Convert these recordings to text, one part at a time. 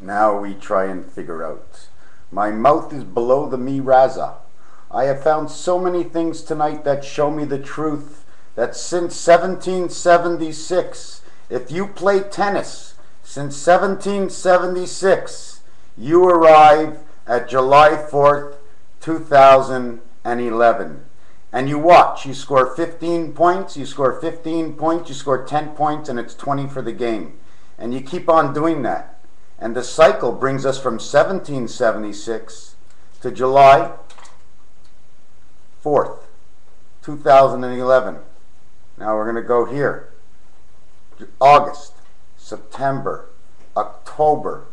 Now we try and figure out. My mouth is below the mi raza. I have found so many things tonight that show me the truth, that since 1776, if you play tennis, since 1776, you arrive at July 4th, 2011. And you watch, you score 15 points, you score 15 points, you score 10 points, and it's 20 for the game. And you keep on doing that. And the cycle brings us from 1776 to July 4th, 2011. Now we're going to go here. August, September, October,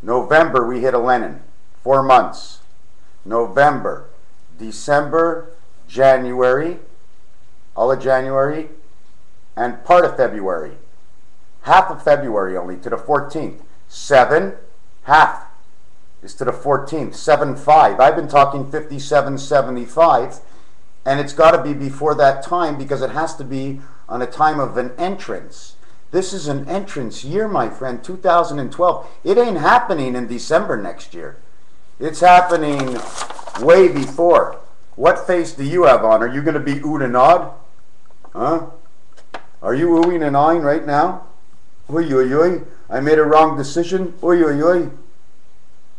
November, we hit ELENIN. 4 months. November, December, January, all of January, and part of February. Half of February only, to the 14th. 7, half is to the 14th. 7-5. I've been talking 57-75, and it's got to be before that time because it has to be on a time of an entrance. This is an entrance year, my friend, 2012. It ain't happening in December next year. It's happening way before. What face do you have on? Are you going to be oohed and awed? Huh? Are you oohing and awing right now? Oy, oy, oy. I made a wrong decision. Oy, oy, oy.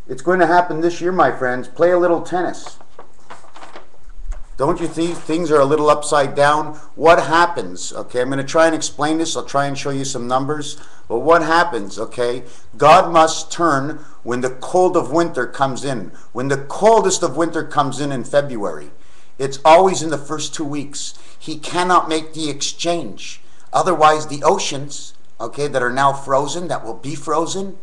It's going to happen this year, my friends. Play a little tennis. Don't you think things are a little upside down? What happens? Okay, I'm going to try and explain this. I'll try and show you some numbers. But what happens, okay? God must turn when the cold of winter comes in. When the coldest of winter comes in February. It's always in the first 2 weeks. He cannot make the exchange. Otherwise, the oceans, okay, that are now frozen, that will be frozen,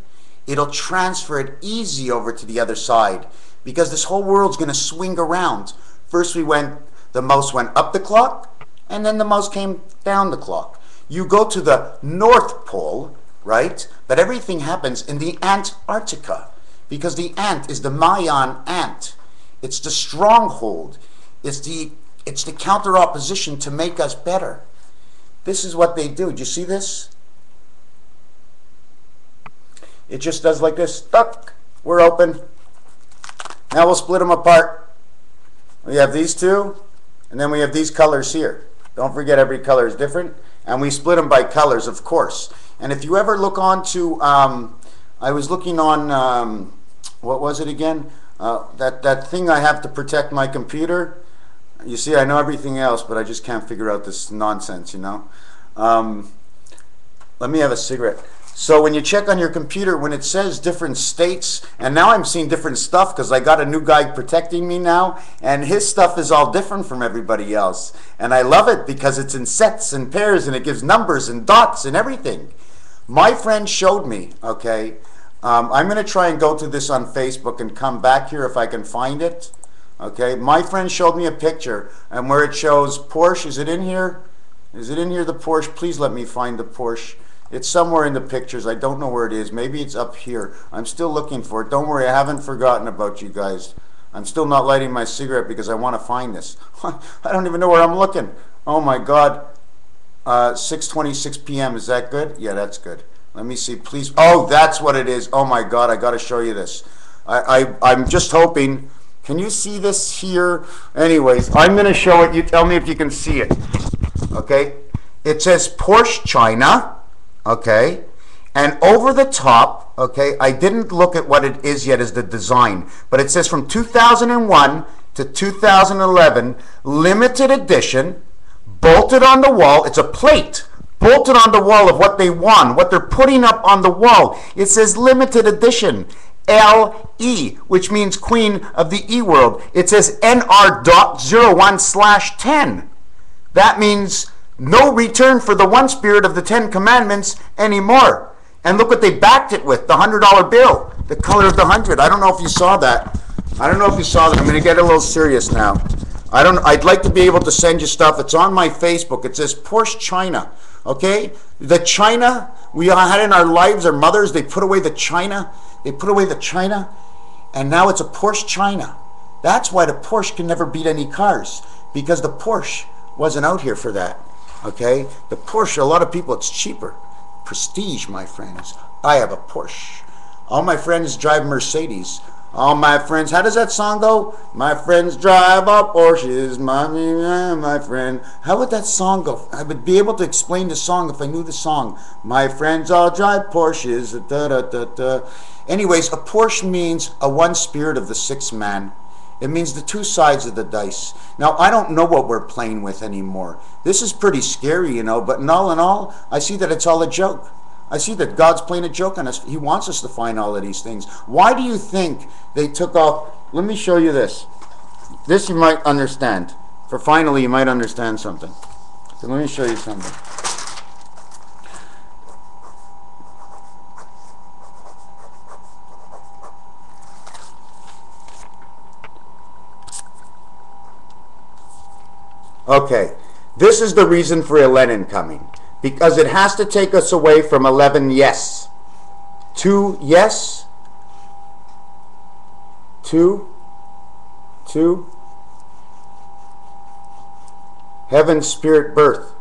it'll transfer it easy over to the other side. Because this whole world's going to swing around. First the mouse went up the clock, and then the mouse came down the clock. You go to the North Pole, right? But everything happens in the Antarctica, because the ant is the Mayan ant. It's the stronghold. It's the counter opposition to make us better. This is what they do. Do you see this? It just does like this. Tuck. We're open. Now we'll split them apart. We have these two, and then we have these colors here. Don't forget every color is different. And we split them by colors, of course. And if you ever look on to, I was looking on, what was it again? That thing I have to protect my computer. You see, I know everything else, but I just can't figure out this nonsense, you know? Let me have a cigarette. So when you check on your computer, when it says different states, and now I'm seeing different stuff because I got a new guy protecting me now, and his stuff is all different from everybody else. And I love it because it's in sets and pairs, and it gives numbers and dots and everything. My friend showed me, okay? I'm going to try and go to this on Facebook and come back here if I can find it. Okay, my friend showed me a picture, and where it shows Porsche, is it in here? Is it in here, the Porsche? Please let me find the Porsche. It's somewhere in the pictures. I don't know where it is. Maybe it's up here. I'm still looking for it. Don't worry, I haven't forgotten about you guys. I'm still not lighting my cigarette because I want to find this. I don't even know where I'm looking. Oh my God. 6:26 p.m. Is that good? Yeah, that's good. Let me see, please. Oh, that's what it is. Oh my God, I got to show you this. I'm just hoping. Can you see this here? Anyways, I'm going to show it. You tell me if you can see it. Okay. It says Porsche China. Okay, and over the top, okay, I didn't look at what it is yet as the design, but it says from 2001 to 2011, limited edition, bolted on the wall. It's a plate bolted on the wall of what they won, what they're putting up on the wall. It says limited edition, LE, which means Queen of the E World. It says NR.01/10. That means no return for the one spirit of the 10 commandments anymore. And look what they backed it with, the $100 bill, the color of the 100. I don't know if you saw that. I don't know if you saw that. I'm going to get a little serious now. I'd like to be able to send you stuff. It's on my Facebook. It says Porsche China. Okay? The China we had in our lives, our mothers, they put away the China. They put away the China. And now it's a Porsche China. That's why the Porsche can never beat any cars, because the Porsche wasn't out here for that. Okay, the Porsche, a lot of people, it's cheaper. Prestige, my friends. I have a Porsche. All my friends drive Mercedes. All my friends, how does that song go? My friends drive up Porsches, my friend. How would that song go? I would be able to explain the song if I knew the song. My friends all drive Porsches, da da da da. Anyways, a Porsche means a one spirit of the six man. It means the two sides of the dice. Now, I don't know what we're playing with anymore. This is pretty scary, you know, but in all, I see that it's all a joke. I see that God's playing a joke on us. He wants us to find all of these things. Why do you think they took off? Let me show you this. This you might understand. For finally, you might understand something. So let me show you something. Okay. This is the reason for ELENIN coming. Because it has to take us away from 11 yes. 2 yes. 2. Heaven, spirit, birth.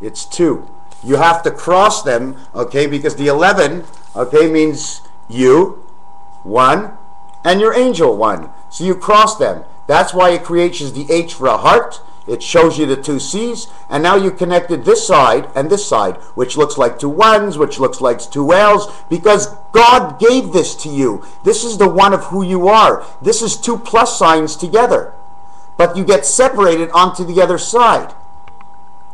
It's 2. You have to cross them, okay, because the 11, okay, means you, 1, and your angel, 1. So you cross them. That's why it creates the H for a heart. It shows you the two C's, and now you connected this side and this side, which looks like two ones, which looks like two L's, because God gave this to you. This is the one of who you are. This is two plus signs together, but you get separated onto the other side.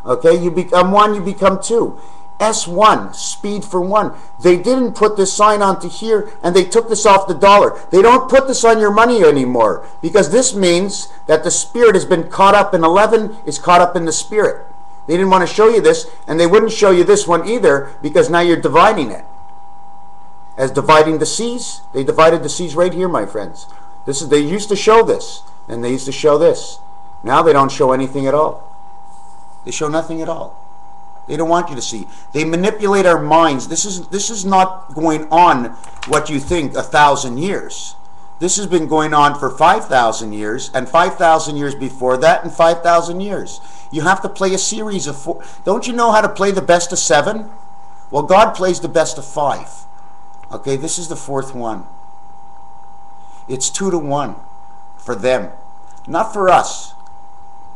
Okay, you become one, you become two. S1, speed for one. They didn't put this sign onto here, and they took this off the dollar. They don't put this on your money anymore, because this means that the spirit has been caught up in 11, is caught up in the spirit. They didn't want to show you this, and they wouldn't show you this one either, because now you're dividing it. As dividing the C's, they divided the C's right here, my friends. This is, they used to show this, and they used to show this. Now they don't show anything at all. They show nothing at all. They don't want you to see. They manipulate our minds. This is not going on what you think 1,000 years. This has been going on for 5,000 years and 5,000 years before that and 5,000 years. You have to play a series of 4. Don't you know how to play the best of 7? Well, God plays the best of 5. Okay, this is the 4th one. It's 2 to 1 for them, not for us.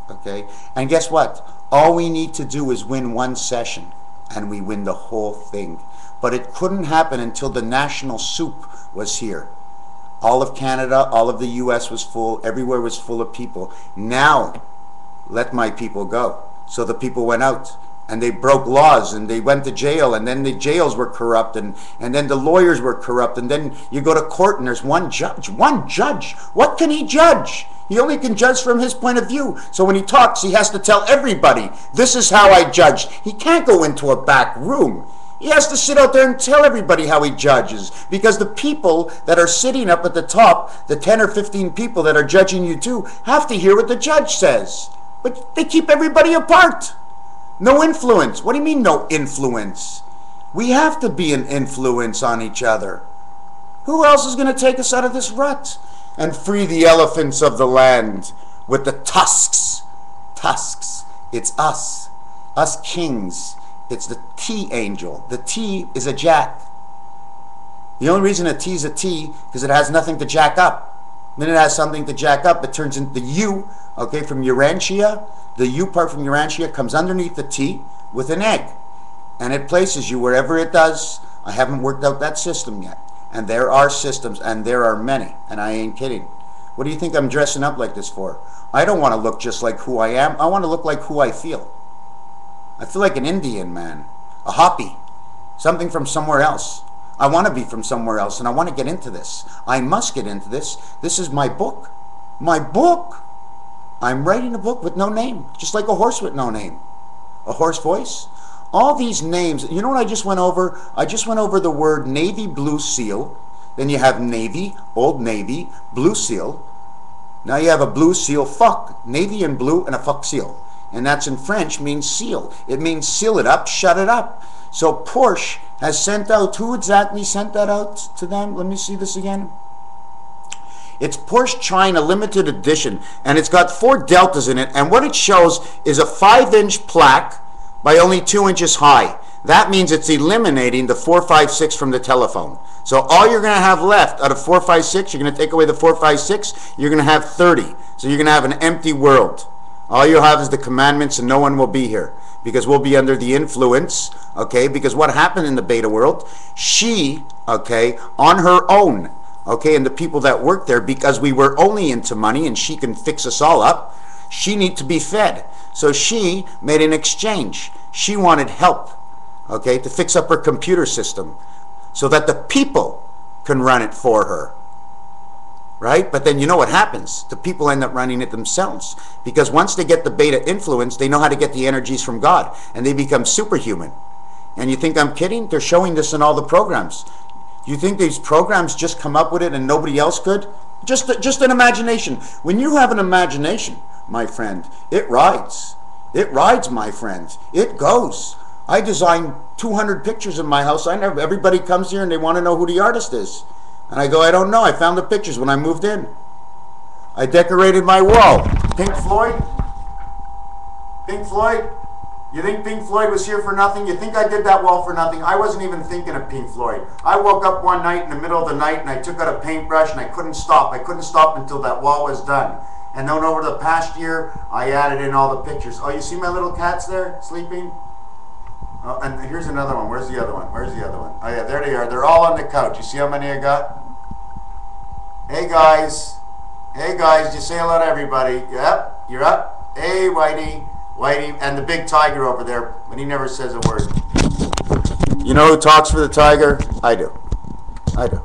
Okay, and guess what? All we need to do is win one session, and we win the whole thing. But it couldn't happen until the national soup was here. All of Canada, all of the US was full, everywhere was full of people. Now, let my people go. So the people went out, and they broke laws, and they went to jail, and then the jails were corrupt, and then the lawyers were corrupt, and then you go to court, and there's one judge. One judge! What can he judge? He only can judge from his point of view. So when he talks, he has to tell everybody, this is how I judged. He can't go into a back room. He has to sit out there and tell everybody how he judges, because the people that are sitting up at the top, the 10 or 15 people that are judging you too, have to hear what the judge says. But they keep everybody apart. No influence. What do you mean no influence? We have to be an influence on each other. Who else is going to take us out of this rut? And free the elephants of the land with the tusks. Tusks. It's us. Us kings. It's the T angel. The T is a jack. The only reason a T is a T because it has nothing to jack up. Then it has something to jack up. It turns into the U, okay, from Urantia. The U part from Urantia comes underneath the T with an egg. And it places you wherever it does. I haven't worked out that system yet. And there are systems, and there are many, and I ain't kidding. What do you think I'm dressing up like this for? I don't want to look just like who I am. I want to look like who I feel. I feel like an Indian man, a Hopi, something from somewhere else. I want to be from somewhere else, and I want to get into this. I must get into this. This is my book. My book. I'm writing a book with no name, just like a horse with no name. A horse voice? All these names, you know what I just went over? I just went over the word Navy Blue Seal. Then you have Navy, Old Navy, Blue Seal. Now you have a Blue Seal fuck. Navy and blue and a fuck seal. And that's in French, means seal. It means seal it up, shut it up. So Porsche has sent out, who exactly sent that out to them? Let me see this again. It's Porsche China Limited Edition. And it's got 4 deltas in it. And what it shows is a 5-inch plaque by only 2 inches high. That means it's eliminating the 456 from the telephone. So all you're going to have left out of 456, you're going to take away the 456, you're going to have 30. So you're going to have an empty world. All you have is the commandments, and no one will be here because we'll be under the influence, okay? Because what happened in the beta world, she, okay, on her own, okay, and the people that work there, because we were only into money and she can fix us all up, she needs to be fed. So she made an exchange. She wanted help, okay, to fix up her computer system so that the people can run it for her, right? But then you know what happens. The people end up running it themselves, because once they get the beta influence, they know how to get the energies from God, and they become superhuman. And you think I'm kidding? They're showing this in all the programs. You think these programs just come up with it and nobody else could? Just an imagination. When you have an imagination, my friend, it rides. It rides, my friend. It goes. I designed 200 pictures in my house. Everybody comes here and they want to know who the artist is. And I go, I don't know. I found the pictures when I moved in. I decorated my wall. Pink Floyd? Pink Floyd? You think Pink Floyd was here for nothing? You think I did that wall for nothing? I wasn't even thinking of Pink Floyd. I woke up one night in the middle of the night and I took out a paintbrush and I couldn't stop. I couldn't stop until that wall was done. And then over the past year, I added in all the pictures. Oh, you see my little cats there sleeping? Oh, and here's another one. Where's the other one? Where's the other one? Oh, yeah, there they are. They're all on the couch. You see how many I got? Hey, guys. Hey, guys. Just say hello to everybody. Yep, you're up. Hey, Whitey. Whitey. And the big tiger over there, but he never says a word. You know who talks for the tiger? I do. I do.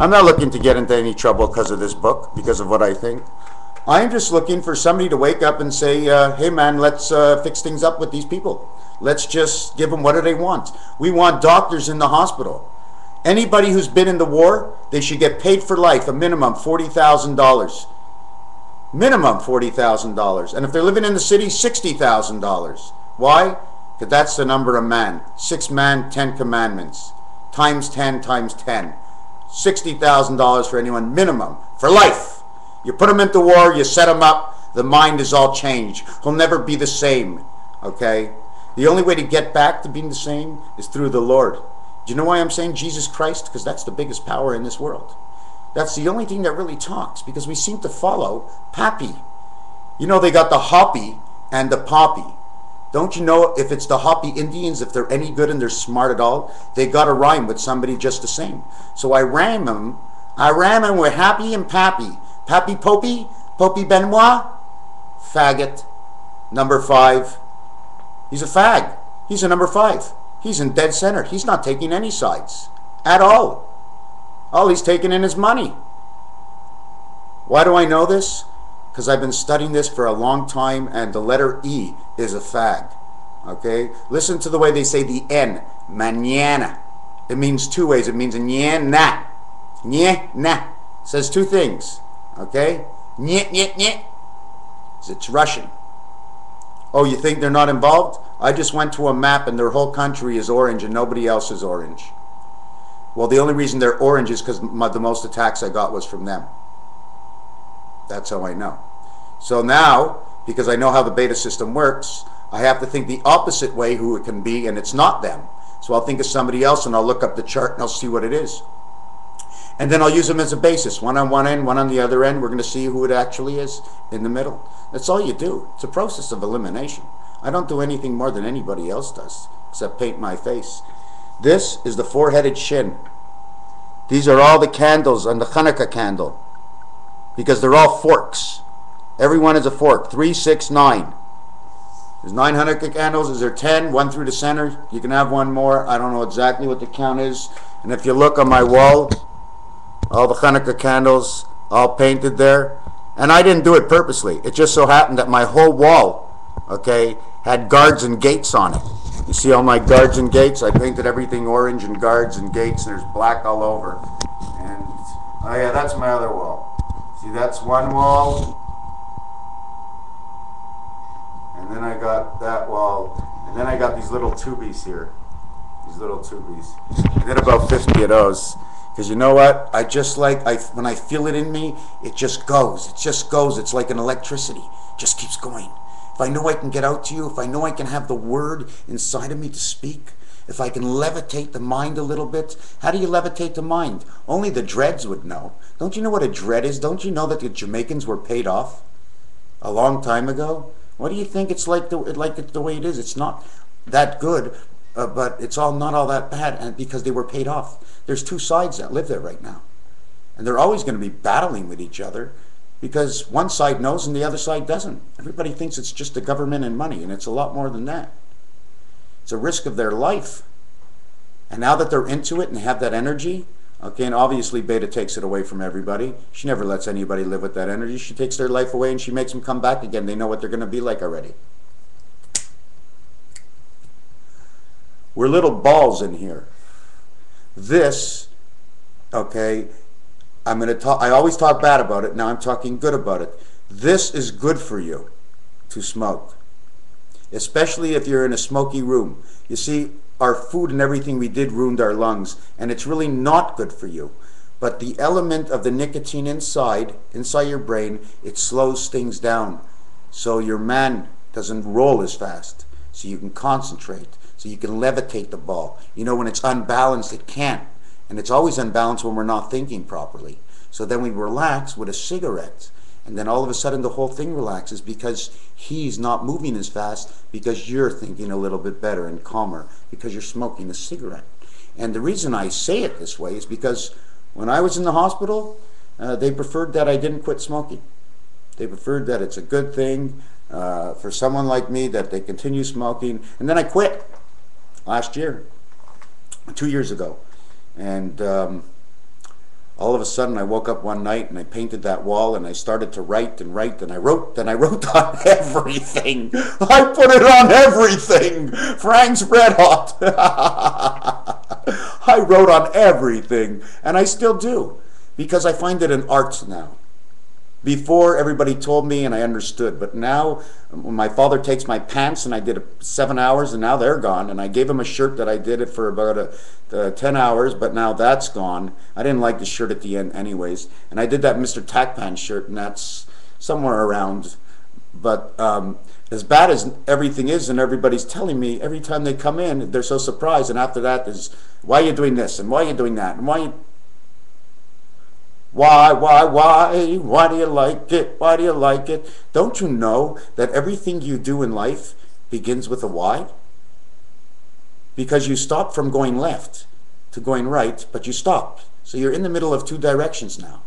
I'm not looking to get into any trouble because of this book, because of what I think. I'm just looking for somebody to wake up and say, hey, man, let's fix things up with these people. Let's just give them what do they want. We want doctors in the hospital. Anybody who's been in the war, they should get paid for life, a minimum $40,000. Minimum $40,000. And if they're living in the city, $60,000. Why? Because that's the number of man. 6 man, 10 commandments. Times 10, times 10. $60,000 for anyone, minimum, for life. You put them into war, you set them up, the mind is all changed. He'll never be the same, okay? The only way to get back to being the same is through the Lord. Do you know why I'm saying Jesus Christ? Because that's the biggest power in this world. That's the only thing that really talks, because we seem to follow Pappy. You know, they got the Hopi and the Poppy. Don't you know, if it's the Hopi Indians, if they're any good and they're smart at all, they got to rhyme with somebody just the same. So I rhyme them. I rhyme them with Happy and Pappy. Pappy Popey, Popey Benoit, faggot, number 5. He's a fag. He's a number 5. He's in dead center. He's not taking any sides at all. All he's taking in is money. Why do I know this? Because I've been studying this for a long time, and the letter E is a fag. Okay? Listen to the way they say the N. Mañana. It means two ways. It means ñana. Ñana. It says two things. Okay? Nyeh, nyeh, nyeh. It's Russian. Oh, you think they're not involved? I just went to a map and their whole country is orange and nobody else is orange. Well, the only reason they're orange is because the most attacks I got was from them. That's how I know. So now, because I know how the beta system works, I have to think the opposite way who it can be, and it's not them. So I'll think of somebody else and I'll look up the chart and I'll see what it is. And then I'll use them as a basis. One on one end, one on the other end. We're going to see who it actually is in the middle. That's all you do. It's a process of elimination. I don't do anything more than anybody else does, except paint my face. This is the four-headed shin. These are all the candles on the Hanukkah candle, because they're all forks. Everyone is a fork. 3, 6, 9. There's 9 Hanukkah candles. Is there 10? 1 through the center. You can have one more. I don't know exactly what the count is. And if you look on my wall, all the Hanukkah candles, all painted there. And I didn't do it purposely. It just so happened that my whole wall, okay, had guards and gates on it. You see all my guards and gates? I painted everything orange and guards and gates, and there's black all over. And, oh yeah, that's my other wall. See, that's one wall. And then I got that wall. And then I got these little tubies here. These little tubies. I did about 50 of those. Because you know what? I just like, when I feel it in me, it just goes. It just goes. It's like an electricity. It just keeps going. If I know I can get out to you, if I know I can have the word inside of me to speak, if I can levitate the mind a little bit. How do you levitate the mind? Only the dreads would know. Don't you know what a dread is? Don't you know that the Jamaicans were paid off a long time ago? What do you think it's like the way it is? It's not that good, but it's all not all that bad, and because they were paid off. There's two sides that live there right now, and they're always going to be battling with each other, because one side knows and the other side doesn't. Everybody thinks it's just the government and money, and it's a lot more than that. It's a risk of their life. And now that they're into it and have that energy, okay, and obviously Beta takes it away from everybody. She never lets anybody live with that energy. She takes their life away and she makes them come back again. They know what they're going to be like already. We're little balls in here. This, okay, I'm going to talk, I always talk bad about it, now I'm talking good about it. This is good for you to smoke, especially if you're in a smoky room. You see, our food and everything we did ruined our lungs, and it's really not good for you. But the element of the nicotine inside your brain, it slows things down. So your man doesn't roll as fast, so you can concentrate, so you can levitate the ball. You know, when it's unbalanced, it can't. And it's always unbalanced when we're not thinking properly. So then we relax with a cigarette, and then all of a sudden the whole thing relaxes because he's not moving as fast, because you're thinking a little bit better and calmer because you're smoking a cigarette. And the reason I say it this way is because when I was in the hospital, they preferred that I didn't quit smoking. They preferred that it's a good thing for someone like me that they continue smoking. And then I quit last year, 2 years ago. And all of a sudden I woke up one night and I painted that wall and I started to write and I wrote and I wrote on everything. I put it on everything. Frank's Red Hot. I wrote on everything, and I still do, because I find it an art now. Before, everybody told me and I understood, but now when my father takes my pants, and I did 7 hours and now they're gone, and I gave him a shirt that I did it for about 10 hours, but now that's gone. I didn't like the shirt at the end anyways, and I did that MrTacpans shirt, and that's somewhere around. But as bad as everything is, and everybody's telling me every time they come in, they're so surprised, and after that is, why are you doing this, and why are you doing that, and why are you... Why do you like it? Why do you like it? Don't you know that everything you do in life begins with a why? Because you stop from going left to going right, but you stop. So you're in the middle of two directions now.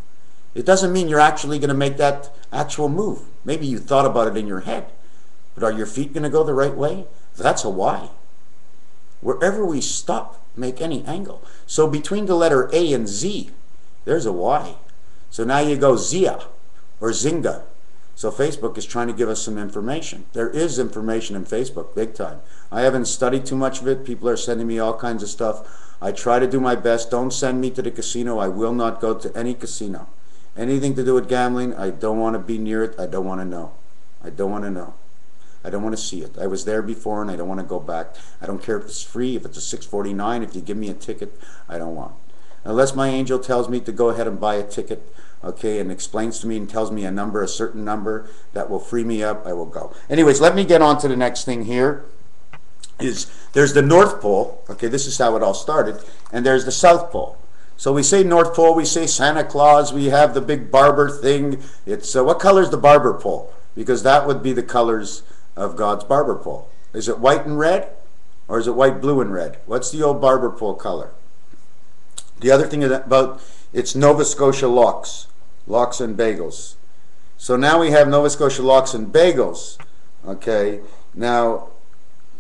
It doesn't mean you're actually going to make that actual move. Maybe you thought about it in your head, but are your feet going to go the right way? That's a why. Wherever we stop, make any angle. So between the letter A and Z, there's a Y. So now you go Zia or Zinga. So Facebook is trying to give us some information. There is information in Facebook, big time. I haven't studied too much of it. People are sending me all kinds of stuff. I try to do my best. Don't send me to the casino. I will not go to any casino. Anything to do with gambling, I don't want to be near it. I don't want to know. I don't want to know. I don't want to see it. I was there before and I don't want to go back. I don't care if it's free, if it's a $6.49, if you give me a ticket, I don't want it. Unless my angel tells me to go ahead and buy a ticket, okay, and explains to me and tells me a number, a certain number, that will free me up, I will go. Anyways, let me get on to the next thing here. There's the North Pole, okay, this is how it all started, and there's the South Pole. So we say North Pole, we say Santa Claus, we have the big barber thing. It's what color is the barber pole? Because that would be the colors of God's barber pole. Is it white and red, or is it white, blue, and red? What's the old barber pole color? The other thing about it's Nova Scotia lox and bagels. So now we have Nova Scotia lox and bagels. Okay, now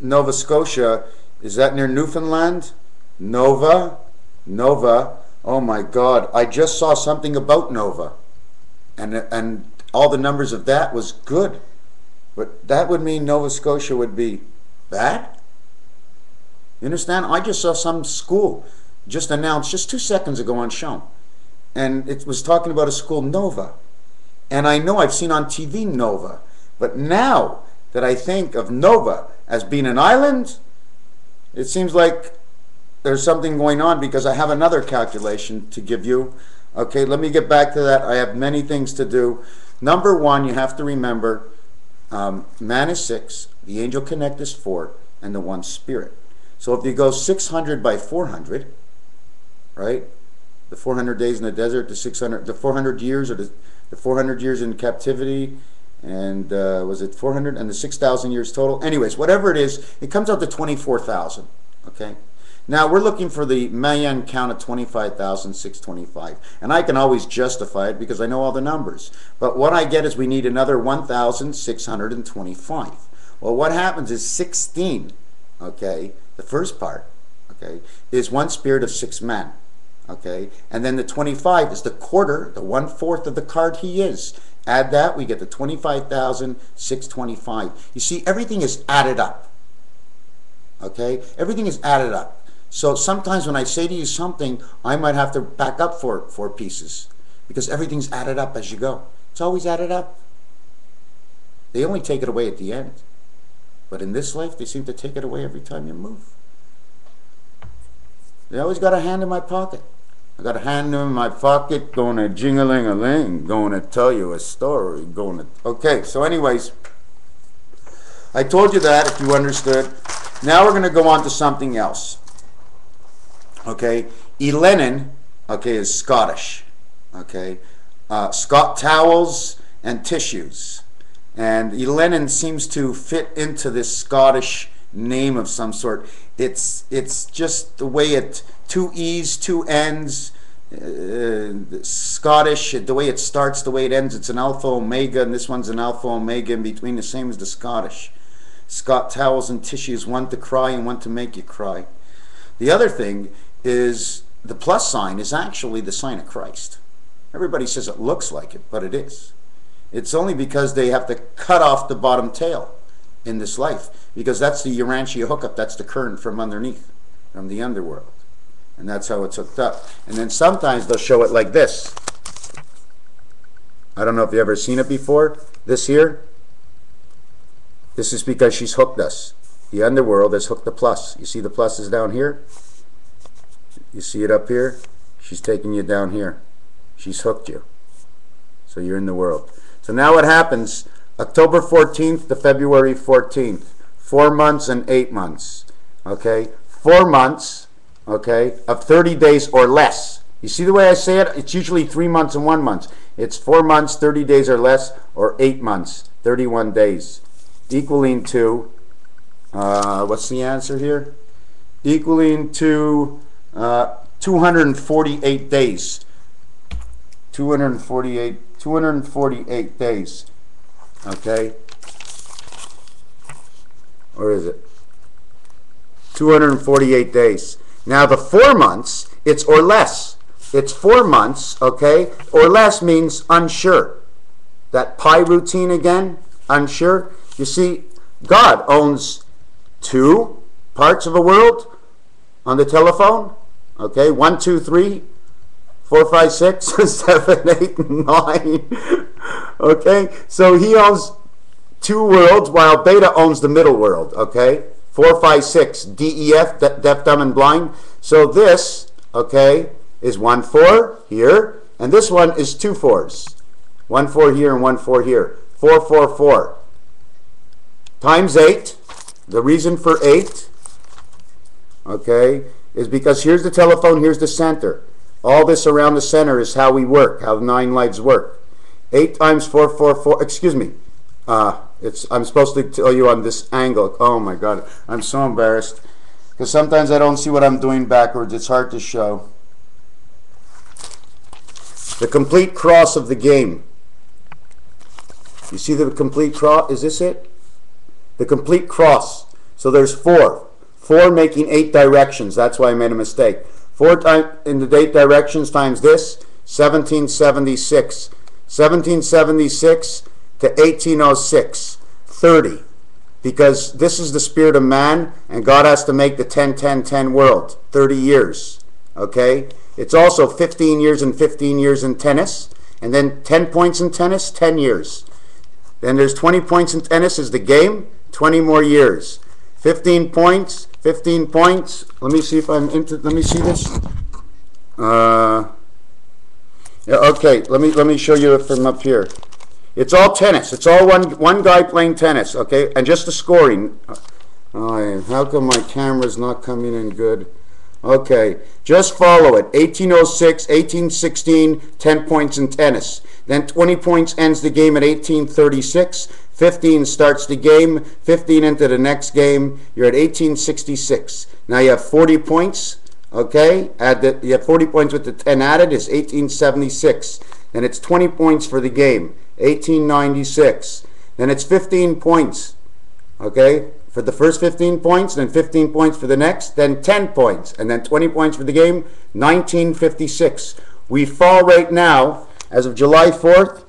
Nova Scotia, is that near Newfoundland? Nova. Oh my God! I just saw something about Nova, and all the numbers of that was good, but that would mean Nova Scotia would be bad. You understand? I just saw some school just announced just 2 seconds ago on CHOM, and it was talking about a school, Nova, and I know I've seen on TV Nova, but now that I think of Nova as being an island, it seems like there's something going on, because I have another calculation to give you. Okay, let me get back to that. I have many things to do. Number one, you have to remember man is 6, the angel connect is 4, and the one spirit. So if you go 600 by 400, right? The 400 days in the desert, the 400 years, or the 400 years in captivity, and was it 400 and the 6,000 years total? Anyways, whatever it is, it comes out to 24,000. Okay. Now we're looking for the Mayan count of 25,625, and I can always justify it because I know all the numbers. But what I get is we need another 1,625. Well, what happens is 16. Okay, the first part. Okay, is one spirit of 6 men. Okay, and then the 25 is the quarter, the 1/4 of the card he is. Add that, we get the 25,625. You see, everything is added up. Okay, everything is added up. So sometimes when I say to you something, I might have to back up for 4 pieces because everything's added up as you go. It's always added up. They only take it away at the end. But in this life, they seem to take it away every time you move. They always got a hand in my pocket. I got a hand in my pocket, gonna jing-a-ling-a-ling, gonna tell you a story, gonna... Okay, so anyways, I told you that if you understood. Now we're gonna go on to something else. Okay, ELENIN, okay, is Scottish, okay, Scott towels and tissues, and ELENIN seems to fit into this Scottish name of some sort. It's just the way it, 2 E's, 2 N's, Scottish, the way it starts, the way it ends. It's an alpha omega, and this one's an alpha omega in between, the same as the Scottish. Scott towels and tissues, one to cry and one to make you cry. The other thing is the plus sign is actually the sign of Christ. Everybody says it looks like it, but it is. It's only because they have to cut off the bottom tail in this life, because that's the Urantia hookup, that's the current from underneath, from the underworld. And that's how it's hooked up. And then sometimes they'll show it like this. I don't know if you've ever seen it before, this here. This is because she's hooked us. The underworld has hooked the plus. You see the plus is down here? You see it up here? She's taking you down here. She's hooked you. So you're in the world. So now what happens, October 14th to February 14th, 4 months and 8 months, okay? 4 months, okay, of 30 days or less. You see the way I say it? It's usually 3 months and 1 month. It's 4 months, 30 days or less, or 8 months, 31 days. Equaling to, what's the answer here? Equaling to 248 days. 248 days, okay? Or is it? 248 days. Now the 4 months, it's or less. It's 4 months, okay? Or less means unsure. That pi routine again, unsure. You see, God owns 2 parts of a world on the telephone. Okay, 1, 2, 3, 4, 5, 6, 7, 8, 9. Okay, so he owns 2 worlds while Beta owns the middle world. Okay, 4, 5, 6, DEF, deaf, dumb, and blind. So this, okay, is 1, 4 here, and this one is 2 4s. 1 4 here and 1 4 here. 4, 4, 4. Times 8, the reason for 8, okay, is because here's the telephone, here's the center. All this around the center is how we work, how 9 lives work. 8 times 4, 4, 4, excuse me. I'm supposed to tell you on this angle. Oh my God, I'm so embarrassed because sometimes I don't see what I'm doing backwards. It's hard to show. The complete cross of the game. You see the complete cross? Is this it? The complete cross. So there's 4 making 8 directions. That's why I made a mistake. 4 in the 8 directions times this, 1776. 1776 to 1806, 30. Because this is the spirit of man, and God has to make the 10-10-10 world, 30 years. Okay? It's also 15 years and 15 years in tennis, and then 10 points in tennis, 10 years. Then there's 20 points in tennis is the game, 20 more years. 15 points, 15 points. Let me see if I'm into, let me see this. Okay, let me show you it from up here. It's all tennis. It's all one guy playing tennis, okay? And just the scoring. Oh, how come my camera's not coming in good? Okay, just follow it. 1806, 1816, 10 points in tennis. Then 20 points ends the game at 1836. 15 starts the game. 15 into the next game. You're at 1866. Now you have 40 points. Okay, you have 40 points with the 10 added is 1876. Then it's 20 points for the game, 1896. Then it's 15 points, okay, for the first 15 points, then 15 points for the next, then 10 points, and then 20 points for the game, 1956. We fall right now, as of July 4th,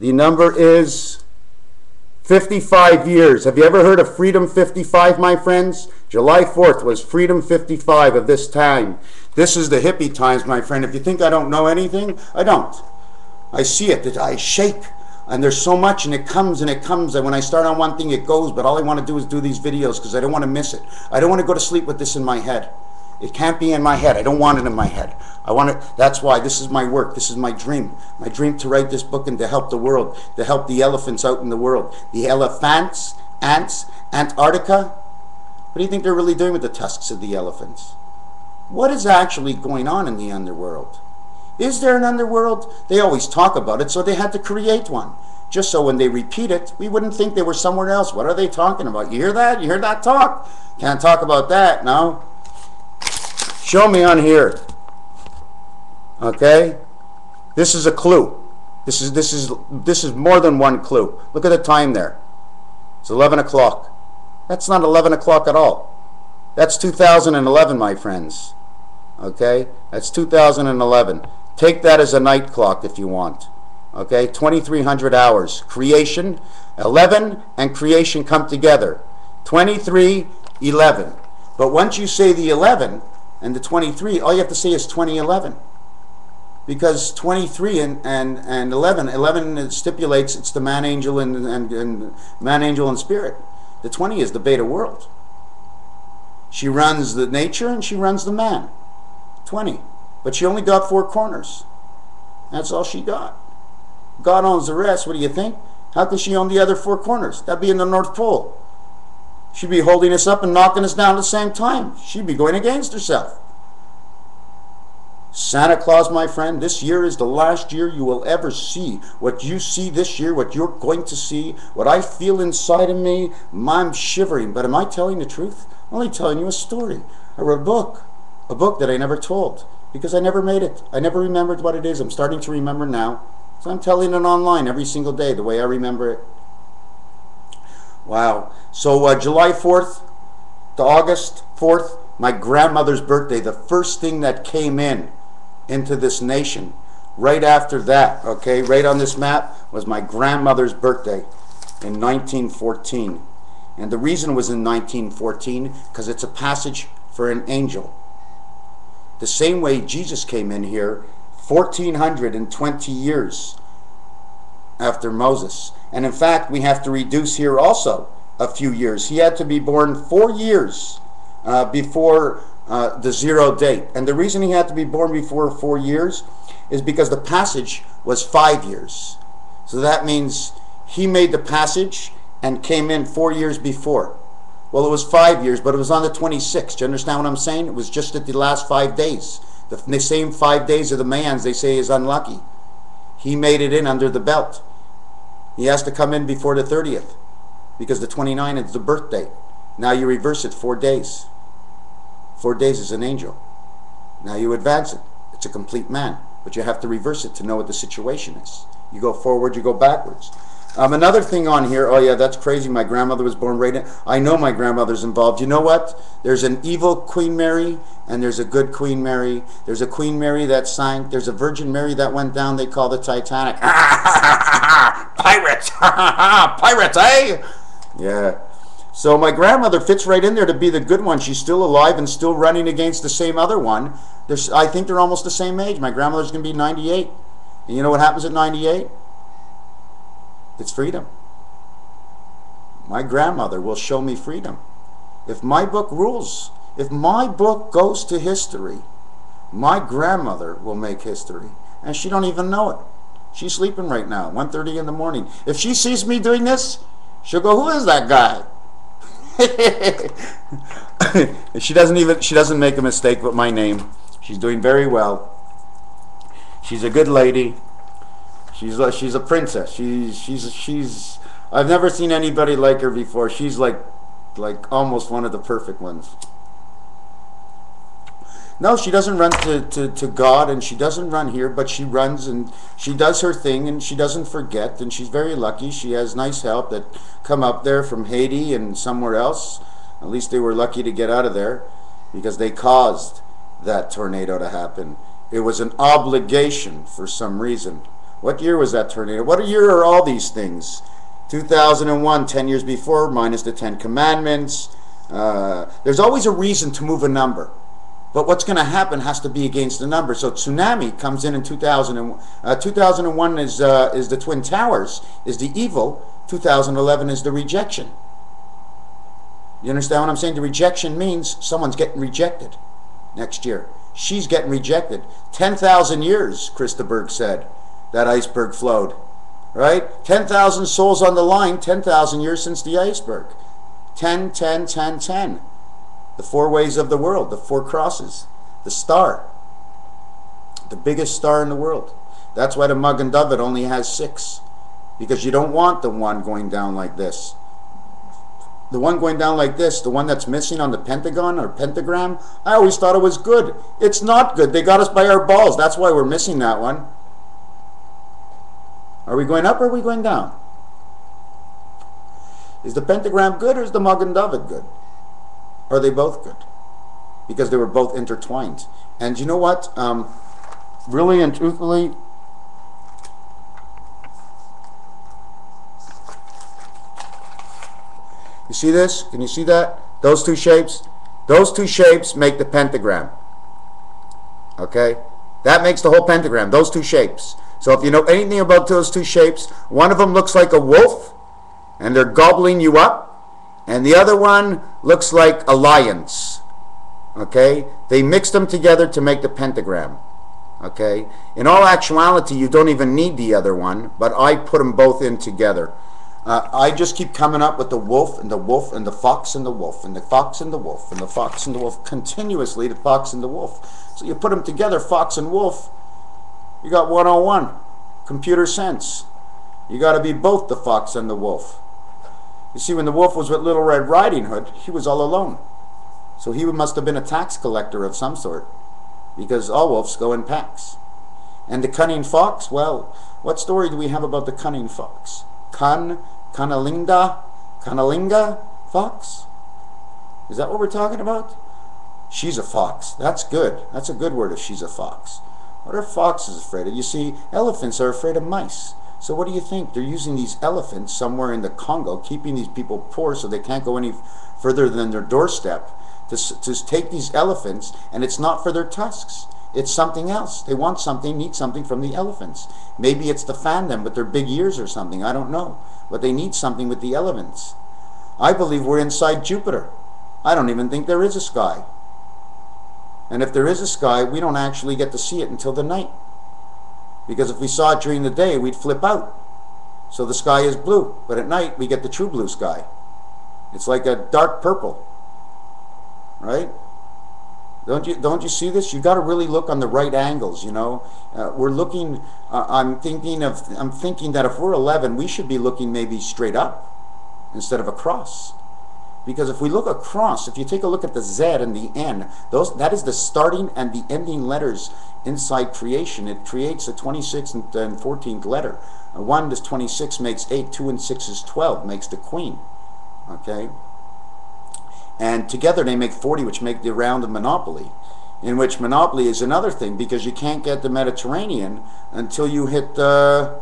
the number is 55 years. Have you ever heard of Freedom 55, my friends? July 4th was Freedom 55 of this time. This is the hippie times, my friend. If you think I don't know anything, I don't. I see it, that I shake, and there's so much, and it comes, and it comes, and when I start on one thing, it goes, but all I want to do is do these videos, because I don't want to miss it. I don't want to go to sleep with this in my head. It can't be in my head. I don't want it in my head. I want it. That's why this is my work. This is my dream. My dream to write this book and to help the world, to help the elephants out in the world. The elephants, ants, Antarctica. What do you think they're really doing with the tusks of the elephants? What is actually going on in the underworld? Is there an underworld? They always talk about it, so they had to create one. Just so when they repeat it, we wouldn't think they were somewhere else. What are they talking about? You hear that? You hear that talk? Can't talk about that, no? Show me on here. Okay, this is a clue. This is more than one clue. Look at the time there. It's 11 o'clock. That's not 11 o'clock at all. That's 2011, my friends. Okay, that's 2011. Take that as a night clock if you want. Okay, 2300 hours. Creation, 11 and creation come together. 23:11. But once you say the 11 and the 23, all you have to say is 2011. Because 23 and 11 stipulates it's the man angel and man angel and spirit. The 20 is the beta world. She runs the nature and she runs the man. 20. But she only got 4 corners. That's all she got. God owns the rest. What do you think? How can she own the other 4 corners? That'd be in the North Pole. She'd be holding us up and knocking us down at the same time. She'd be going against herself. Santa Claus, my friend, this year is the last year you will ever see. What you see this year, what you're going to see, what I feel inside of me, I'm shivering. But am I telling the truth? I'm only telling you a story. I wrote a book that I never told because I never made it. I never remembered what it is. I'm starting to remember now. So I'm telling it online every single day the way I remember it. Wow. So July 4th to August 4th, my grandmother's birthday, the first thing that came in into this nation right after that, okay, right on this map was my grandmother's birthday in 1914, and the reason it was in 1914 because it's a passage for an angel. The same way Jesus came in here 1420 years after Moses, and in fact we have to reduce here also a few years. He had to be born 4 years before the zero date, and the reason he had to be born before 4 years is because the passage was 5 years. So that means he made the passage and came in 4 years before. Well, it was 5 years, but it was on the 26th. Do you understand what I'm saying? It was just at the last 5 days. The same 5 days of the man's, they say, is unlucky. He made it in under the belt. He has to come in before the 30th because the 29th is the birthday. Now you reverse it 4 days. 4 days is an angel. Now you advance it. It's a complete man, but you have to reverse it to know what the situation is. You go forward, you go backwards. Another thing on here, oh yeah, that's crazy. My grandmother was born right in. I know my grandmother's involved. You know what? There's an evil Queen Mary and there's a good Queen Mary. There's a Queen Mary that sank. There's a Virgin Mary that went down. They call the Titanic. Pirates! Pirates, eh? Yeah. So my grandmother fits right in there to be the good one. She's still alive and still running against the same other one. I think they're almost the same age. My grandmother's going to be 98. And you know what happens at 98? It's freedom. My grandmother will show me freedom. If my book rules, if my book goes to history, my grandmother will make history. And she don't even know it. She's sleeping right now, 1:30 in the morning. If she sees me doing this, she'll go, who is that guy? She doesn't make a mistake with my name. She's doing very well. She's a good lady. She's a princess. She's I've never seen anybody like her before. She's like almost one of the perfect ones. No, she doesn't run to God, and she doesn't run here, but she runs and she does her thing, and she doesn't forget, and she's very lucky. She has nice help that come up there from Haiti and somewhere else. At least they were lucky to get out of there because they caused that tornado to happen. It was an obligation for some reason. What year was that tornado? What year are all these things? 2001, 10 years before, minus the 10 commandments. There's always a reason to move a number. But what's going to happen has to be against the number. So tsunami comes in 2001. 2001 is the Twin Towers, is the evil. 2011 is the rejection. You understand what I'm saying? The rejection means someone's getting rejected next year. She's getting rejected. 10,000 years, Christa Berg said, that iceberg flowed. Right? 10,000 souls on the line, 10,000 years since the iceberg. 10, 10, 10, 10. The four ways of the world, the four crosses, the star, the biggest star in the world. That's why the Mug and Dove only has 6, because you don't want the one going down like this. The one going down like this, the one that's missing on the pentagon or pentagram, I always thought it was good. It's not good. They got us by our balls. That's why we're missing that one. Are we going up or are we going down? Is the pentagram good or is the Mug and Dove good? Are they both good? Because they were both intertwined. And you know what? Really and truthfully, you see this? Can you see that? Those two shapes? Those two shapes make the pentagram. Okay? That makes the whole pentagram, those two shapes. So if you know anything about those two shapes, one of them looks like a wolf, and they're gobbling you up. And the other one looks like a lion's. Okay? They mix them together to make the pentagram. Okay? In all actuality, you don't even need the other one, but I put them both in together. I just keep coming up with the wolf and the wolf and the fox and the wolf and the fox and the wolf and the fox and the wolf, continuously, the fox and the wolf. So you put them together, fox and wolf, you got 101. Computer sense. You got to be both the fox and the wolf. You see, when the wolf was with Little Red Riding Hood, he was all alone. So he must have been a tax collector of some sort, because all wolves go in packs. And the cunning fox, well, what story do we have about the cunning fox? Cunnilinga fox? Is that what we're talking about? She's a fox. That's good. That's a good word if she's a fox. What are foxes afraid of? You see, elephants are afraid of mice. So what do you think? They're using these elephants somewhere in the Congo, keeping these people poor so they can't go any further than their doorstep, to take these elephants, and it's not for their tusks. It's something else. They want something, need something from the elephants. Maybe it's to fan them with their big ears or something. I don't know. But they need something with the elements. I believe we're inside Jupiter. I don't even think there is a sky. And if there is a sky, we don't actually get to see it until the night. Because if we saw it during the day, we'd flip out. So the sky is blue, but at night we get the true blue sky. It's like a dark purple, right? Don't you see this? You've got to really look on the right angles. You know, we're looking. I'm thinking that if we're 11, we should be looking maybe straight up instead of across. Because if we look across, if you take a look at the Z and the N, that is the starting and the ending letters inside creation. It creates the 26th and 14th letter. 1 is 26 makes 8, 2 and 6 is 12, makes the queen. Okay? And together they make 40, which make the round of Monopoly, in which Monopoly is another thing, because you can't get the Mediterranean until you hit 41.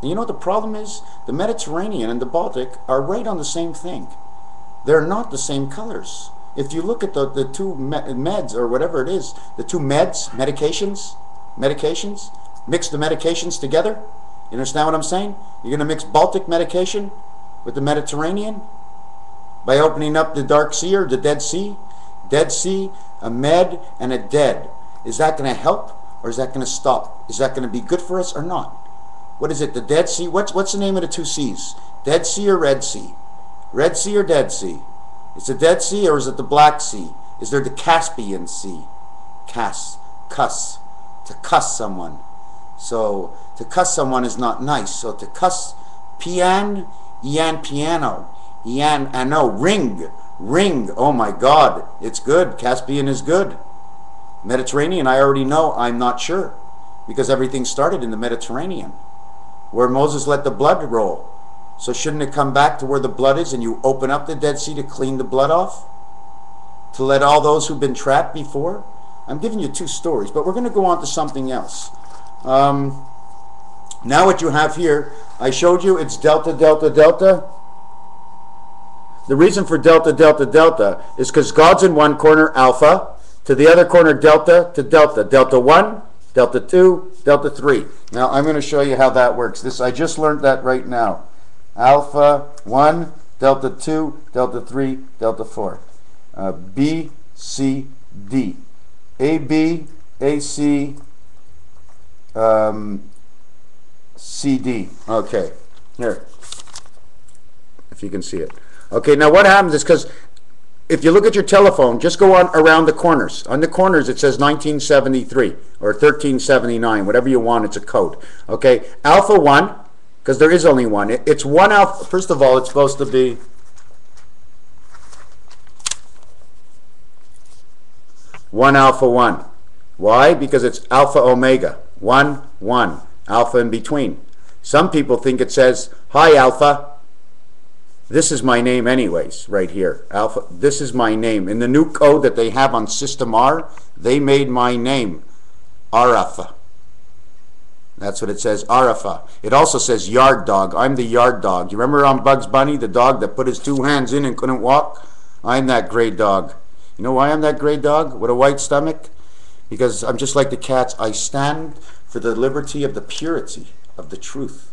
And you know what the problem is? The Mediterranean and the Baltic are right on the same thing. They're not the same colors. If you look at the two meds or whatever it is, the two meds, medications, mix the medications together. You understand what I'm saying? You're going to mix Baltic medication with the Mediterranean by opening up the Dark Sea or the Dead Sea. Dead Sea, a med and a dead. Is that going to help? Or is that going to stop? Is that going to be good for us or not? What is it? The Dead Sea? What's the name of the two seas? Dead Sea or Red Sea? Red Sea or Dead Sea? Is it Dead Sea or is it the Black Sea? Is there the Caspian Sea? Cuss. To cuss someone. So to cuss someone is not nice. So to cuss, piano, ian, ano, ring. Oh my God, it's good. Caspian is good. Mediterranean, I already know, I'm not sure, because everything started in the Mediterranean, where Moses let the blood roll. So shouldn't it come back to where the blood is, and you open up the Dead Sea to clean the blood off? To let all those who've been trapped before? I'm giving you two stories, but we're going to go on to something else. Now what you have here, I showed you it's delta. The reason for delta is because God's in one corner, alpha, to the other corner, delta, to delta. Delta 1, delta 2, delta 3. Now I'm going to show you how that works. This, I just learned that right now. Alpha 1, delta 2, delta 3, delta 4. B, C, D. A, B, A, C, C, D. Okay, here, if you can see it. Okay, now what happens is, because if you look at your telephone, just go on around the corners. On the corners it says 1973 or 1379, whatever you want, it's a code. Okay, alpha 1, because there is only one. It's one alpha. First of all, it's supposed to be one alpha 1. Why? Because it's alpha omega. 1, 1. Alpha in between. Some people think it says, hi alpha, this is my name anyways, right here. Alpha, this is my name. In the new code that they have on System R, they made my name Arafa. That's what it says, Arafa. It also says yard dog. I'm the yard dog. You remember on Bugs Bunny, the dog that put his two hands in and couldn't walk? I'm that gray dog. You know why I'm that gray dog with a white stomach? Because I'm just like the cats. I stand for the liberty of the purity of the truth.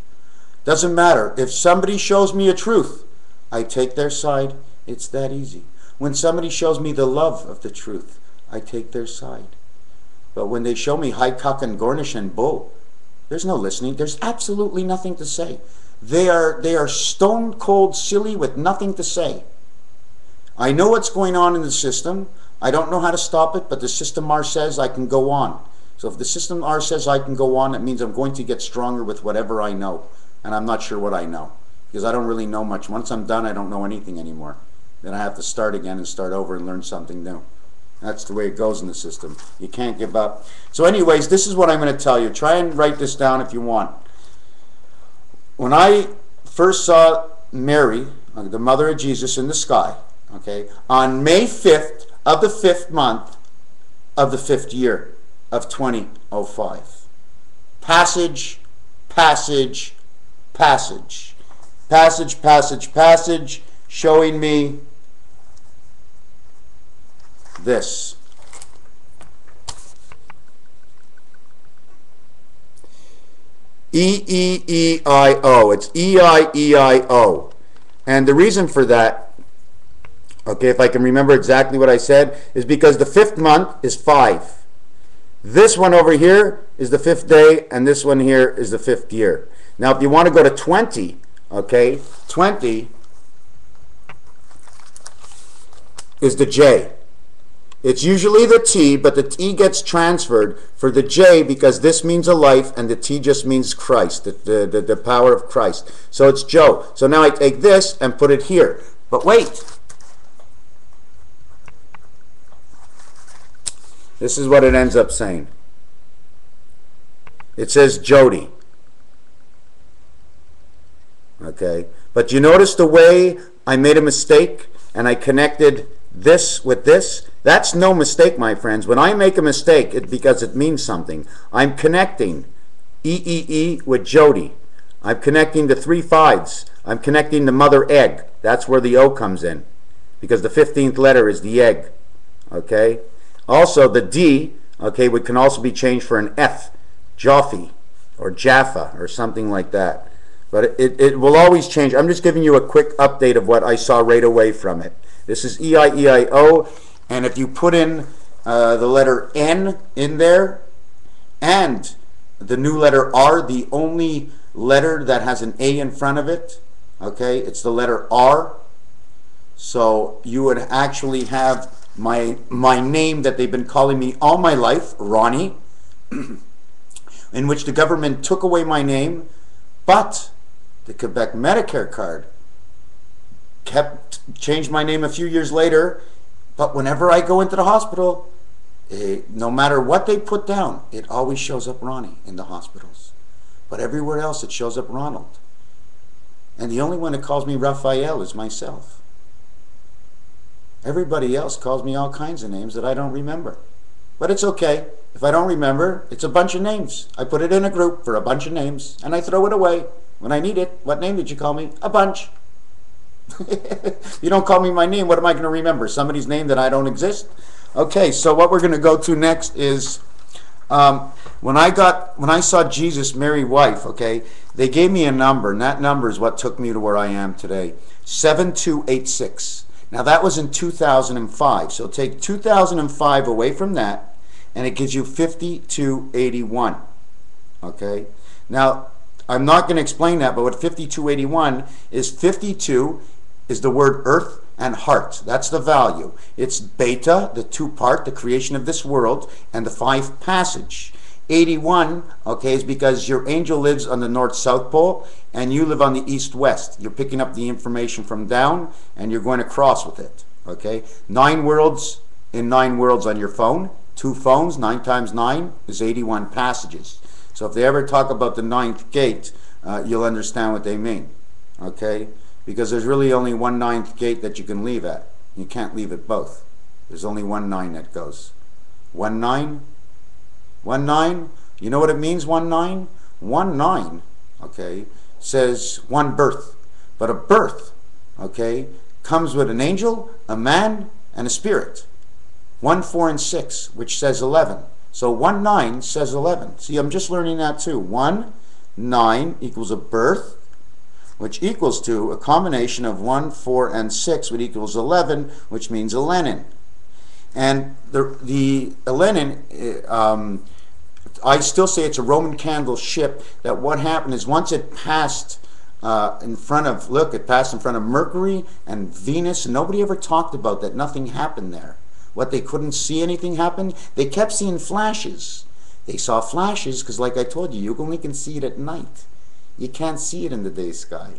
Doesn't matter. If somebody shows me a truth, I take their side. It's that easy. When somebody shows me the love of the truth, I take their side. But when they show me Highcock and Gornish and Bull, there's no listening. There's absolutely nothing to say. They are stone cold silly with nothing to say. I know what's going on in the system. I don't know how to stop it, but the System R says I can go on. So if the System R says I can go on, it means I'm going to get stronger with whatever I know. And I'm not sure what I know, because I don't really know much. Once I'm done, I don't know anything anymore. Then I have to start again and start over and learn something new. That's the way it goes in the system. You can't give up. So anyways, this is what I'm going to tell you. Try and write this down if you want. When I first saw Mary, the mother of Jesus, in the sky, okay, on May 5th of the 5th month of the 5th year of 2005. Passage, showing me this. E-E-E-I-O. It's E-I-E-I-O. And the reason for that, okay, if I can remember exactly what I said, is because the 5th month is 5. This one over here is the 5th day, and this one here is the 5th year. Now, if you want to go to 20, okay, 20 is the J. It's usually the T, but the T gets transferred for the J because this means a life, and the T just means Christ, the power of Christ. So it's Joe. So now I take this and put it here. But wait. This is what it ends up saying. It says Jody. Okay, but you notice the way I made a mistake and I connected this with this? That's no mistake, my friends. When I make a mistake, it's because it means something. I'm connecting EEE with Jody. I'm connecting the 3 5s. I'm connecting the mother egg. That's where the O comes in, because the 15th letter is the egg. Okay? Also, the D, okay, which can also be changed for an F, Jaffe, or Jaffa, or something like that. But it will always change. I'm just giving you a quick update of what I saw right away from it. This is E-I-E-I-O, and if you put in the letter N in there, and the new letter R, the only letter that has an A in front of it, okay, it's the letter R, So you would actually have my name that they've been calling me all my life, Ronnie, in which the government took away my name, but the Quebec Medicare card changed my name a few years later. But whenever I go into the hospital, no matter what they put down, it always shows up Ronnie in the hospitals. But everywhere else, it shows up Ronald. And the only one that calls me Raphael is myself. Everybody else calls me all kinds of names that I don't remember. But it's okay. If I don't remember, it's a bunch of names. I put it in a group for a bunch of names, and I throw it away when I need it. What name did you call me? A bunch. You don't call me my name, what am I going to remember? Somebody's name that I don't exist? Okay, so what we're going to go to next is when I saw Jesus, Mary, wife, okay, they gave me a number, and that number is what took me to where I am today, 7286. Now that was in 2005, so take 2005 away from that, and it gives you 5281, okay? Now, I'm not going to explain that, but what 5281 is, 52 is the word earth and heart. That's the value. It's beta, the two-part, the creation of this world, and the five passage. 81, okay, is because your angel lives on the north-south pole, and you live on the east-west. You're picking up the information from down, and you're going to cross with it, okay? 9 worlds in 9 worlds on your phone. 2 phones, 9 times 9 is 81 passages. So if they ever talk about the 9th gate, you'll understand what they mean, okay? Because there's really only one 9th gate that you can leave at. You can't leave at both. There's only one 9 that goes. 1 9? 1 9? You know what it means, 1 9? 1 9, okay, says one birth. But a birth, okay, comes with an angel, a man, and a spirit. 1 4 and 6, which says 11. So 1 9 says 11. See, I'm just learning that too. 1 9 equals a birth, which equals to a combination of 1 4 and 6, which equals 11, which means ELENIN. And the ELENIN, I still say it's a Roman candle ship. That what happened is once it passed in front of, look, it passed in front of Mercury and Venus. And nobody ever talked about that. Nothing happened there. What, they couldn't see anything happen? They kept seeing flashes. They saw flashes because, like I told you only can see it at night. You can't see it in the day sky.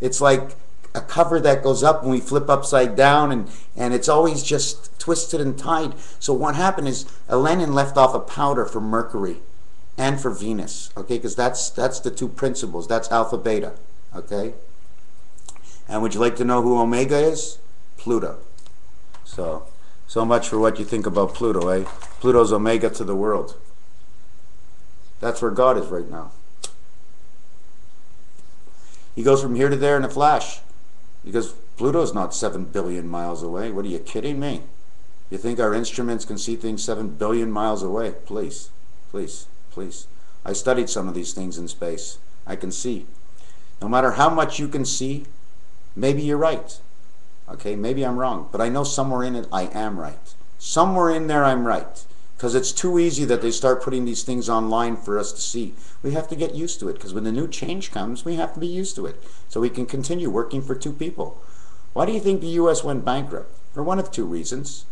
It's like a cover that goes up when we flip upside down, and it's always just twisted and tied. So what happened is ELENIN left off a powder for Mercury and for Venus, okay, because that's the two principles. That's alpha, beta, okay? And would you like to know who omega is? Pluto. So much for what you think about Pluto, eh? Pluto's omega to the world. That's where God is right now. He goes from here to there in a flash. Because Pluto's not 7 billion miles away. What, are you kidding me? You think our instruments can see things 7 billion miles away? Please, please, please. I studied some of these things in space. I can see. No matter how much you can see, maybe you're right. Okay, maybe I'm wrong, but I know somewhere in it I am right. Somewhere in there I'm right, because it's too easy that they start putting these things online for us to see. We have to get used to it, because when the new change comes, we have to be used to it, so we can continue working for two people. Why do you think the U.S. went bankrupt? For one of two reasons.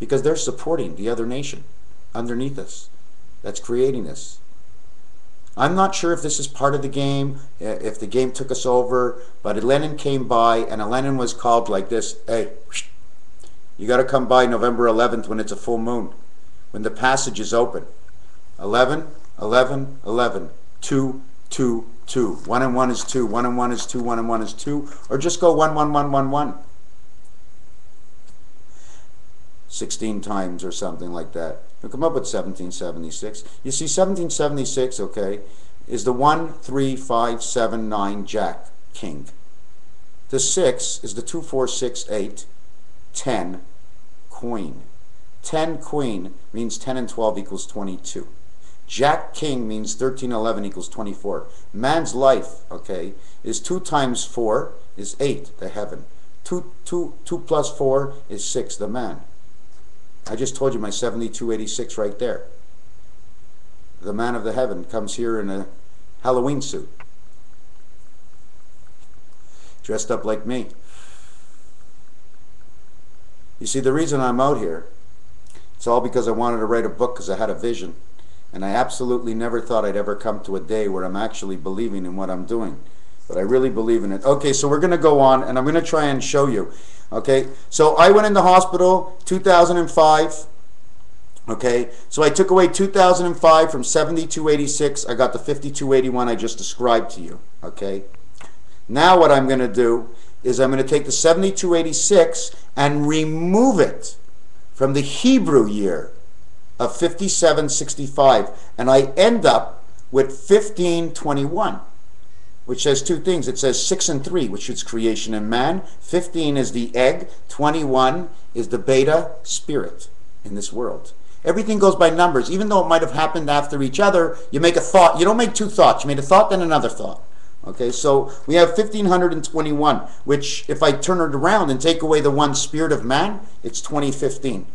Because they're supporting the other nation underneath us that's creating this. I'm not sure if this is part of the game, if the game took us over, but ELENIN came by, and ELENIN was called like this, hey, you got to come by November 11th when it's a full moon, when the passage is open. 11, 11, 11, 2, 2, 2, 1 and 1 is 2, 1 and 1 is 2, 1 and 1 is 2, or just go 1, 1, 1, 1, 1. 16 times or something like that. You'll come up with 1776. You see, 1776, okay, is the 1, 3, 5, 7, 9 jack, king. The 6 is the 2, 4, 6, 8, 10 queen. 10 queen means 10 and 12 equals 22. Jack king means 13, 11 equals 24. Man's life, okay, is 2 times 4 is 8, the heaven. 2 plus 4 is 6, the man. I just told you my 7286 right there. The man of the heaven comes here in a Halloween suit, dressed up like me. You see, the reason I'm out here, it's all because I wanted to write a book because I had a vision. And I absolutely never thought I'd ever come to a day where I'm actually believing in what I'm doing. But I really believe in it. Okay, so we're going to go on, and I'm going to try and show you. Okay, so I went in the hospital 2005. Okay, so I took away 2005 from 7286. I got the 5281 I just described to you. Okay, now what I'm going to do is I'm going to take the 7286 and remove it from the Hebrew year of 5765, and I end up with 1521, which says two things. It says 6 and 3, which is creation in man. 15 is the egg, 21 is the beta spirit in this world. Everything goes by numbers, even though it might have happened after each other. You make a thought, you don't make two thoughts, you made a thought then another thought. Okay, so we have 1521, which if I turn it around and take away the one spirit of man, it's 2015.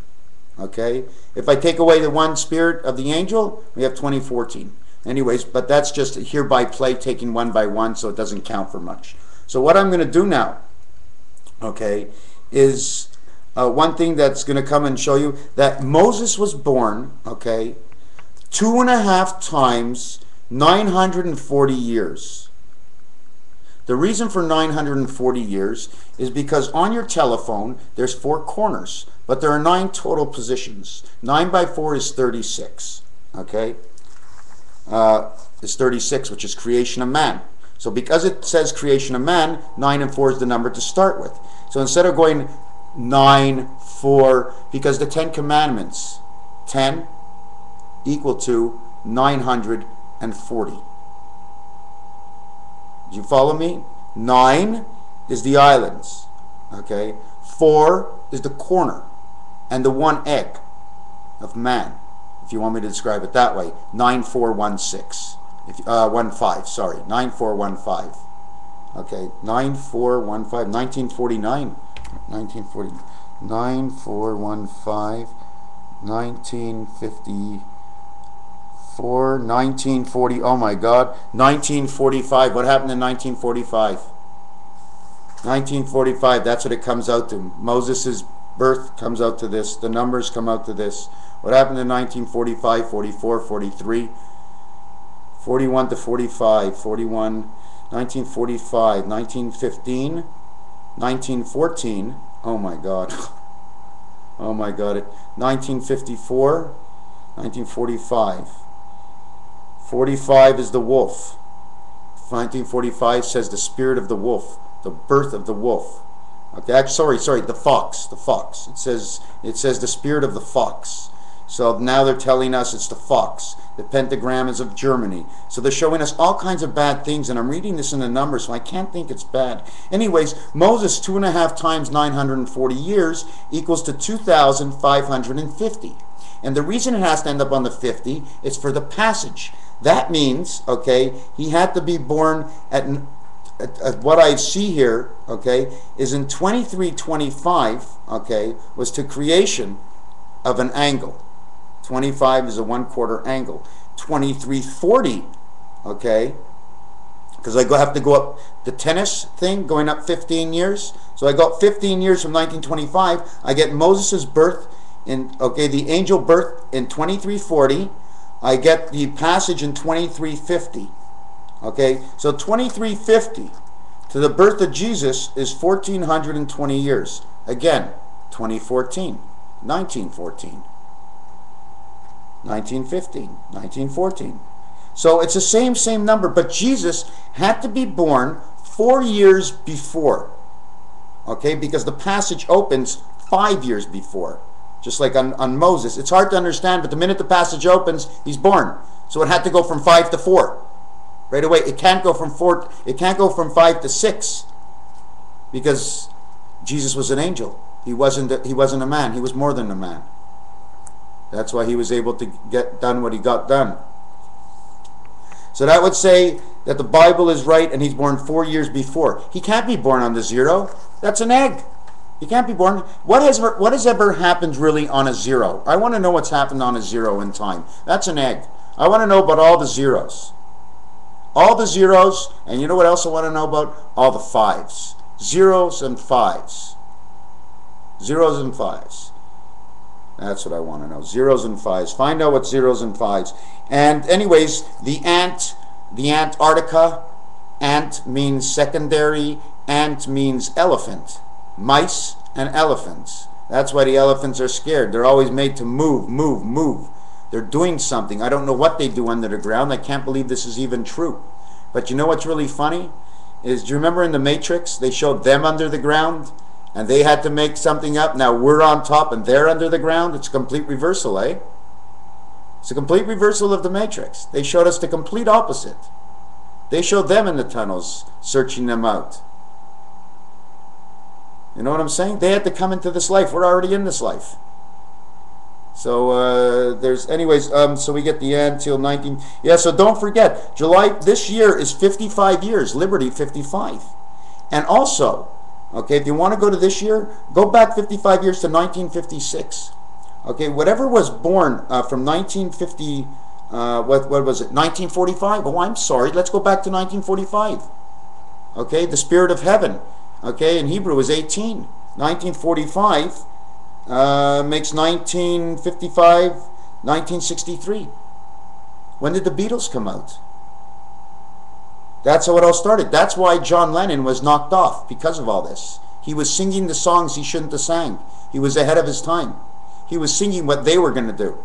Okay, if I take away the one spirit of the angel, we have 2014. Anyways, but that's just here by play, taking one by one, so it doesn't count for much. So what I'm going to do now, okay, is one thing that's going to come and show you that Moses was born, okay, 2.5 times 940 years. The reason for 940 years is because on your telephone there's 4 corners, but there are 9 total positions. 9 by 4 is 36. Okay, is 36, which is creation of man. So because it says creation of man, 9 and 4 is the number to start with. So instead of going 9, 4, because the 10 commandments, 10 equal to 940. Do you follow me? 9 is the islands, okay? 4 is the corner and the one egg of man, if you want me to describe it that way. 9416. 15, sorry, 9415. Okay, 9415. 1949. 1940. 9415. 1950. 1940, oh my God, 1945, what happened in 1945? 1945, that's what it comes out to. Moses' birth comes out to this, the numbers come out to this. What happened in 1945, 44, 43, 41 to 45, 41, 1945, 1915, 1914, oh my God, oh my God, 1954, 1945. 45 is the wolf. 1945 says the spirit of the wolf, the birth of the wolf. Okay, sorry, the fox, It says the spirit of the fox. So now they're telling us it's the fox. The pentagram is of Germany. So they're showing us all kinds of bad things, and I'm reading this in the numbers, so I can't think it's bad. Anyways, Moses, 2.5 times 940 years equals to 2,550. And the reason it has to end up on the 50 is for the passage. That means, okay, he had to be born at what I see here, okay, is in 2325, okay, was to creation of an angle. 25 is a 1/4 angle. 2340, okay, because I have to go up the tennis thing, going up 15 years. So I got 15 years from 1925. I get Moses' birth in, okay, the angel birth in 2340. I get the passage in 2350. Okay, so 2350 to the birth of Jesus is 1420 years. Again, 2014, 1914, 1915, 1914. So it's the same number, but Jesus had to be born 4 years before. Okay, because the passage opens 5 years before. Just like on Moses. It's hard to understand, but the minute the passage opens, he's born. So it had to go from 5 to 4. Right away, it can't go from 5 to 6. Because Jesus was an angel. He wasn't a man. He was more than a man. That's why he was able to get done what he got done. So that would say that the Bible is right and he's born 4 years before. He can't be born on the 0. That's an egg. You can't be born. What has ever happened really on a 0? I want to know what's happened on a 0 in time. That's an egg. I want to know about all the 0s. All the 0s, and you know what else I want to know about? All the 5s. 0s and 5s. Zeros and fives. That's what I want to know. Zeros and fives. Find out what zeros and fives. And anyways, the Antarctica. Ant means secondary. Ant means elephant. Mice and elephants. That's why the elephants are scared. They're always made to move, move, move. They're doing something. I don't know what they do under the ground. I can't believe this is even true. But you know what's really funny? Is, do you remember in The Matrix, they showed them under the ground and they had to make something up. Now we're on top and they're under the ground. It's a complete reversal, eh? It's a complete reversal of The Matrix. They showed us the complete opposite. They showed them in the tunnels, searching them out. You know what I'm saying? They had to come into this life. We're already in this life. So there's, anyways, so we get the end till 19. Yeah, so don't forget, July, this year is 55 years, Liberty 55. And also, okay, if you want to go to this year, go back 55 years to 1956. Okay, whatever was born from 1950, what was it, 1945? Oh, I'm sorry, let's go back to 1945. Okay, the spirit of heaven, okay, in Hebrew is 18. 1945. Makes 1955, 1963. When did the Beatles come out? That's how it all started. That's why John Lennon was knocked off, because of all this. He was singing the songs he shouldn't have sang. He was ahead of his time. He was singing what they were going to do.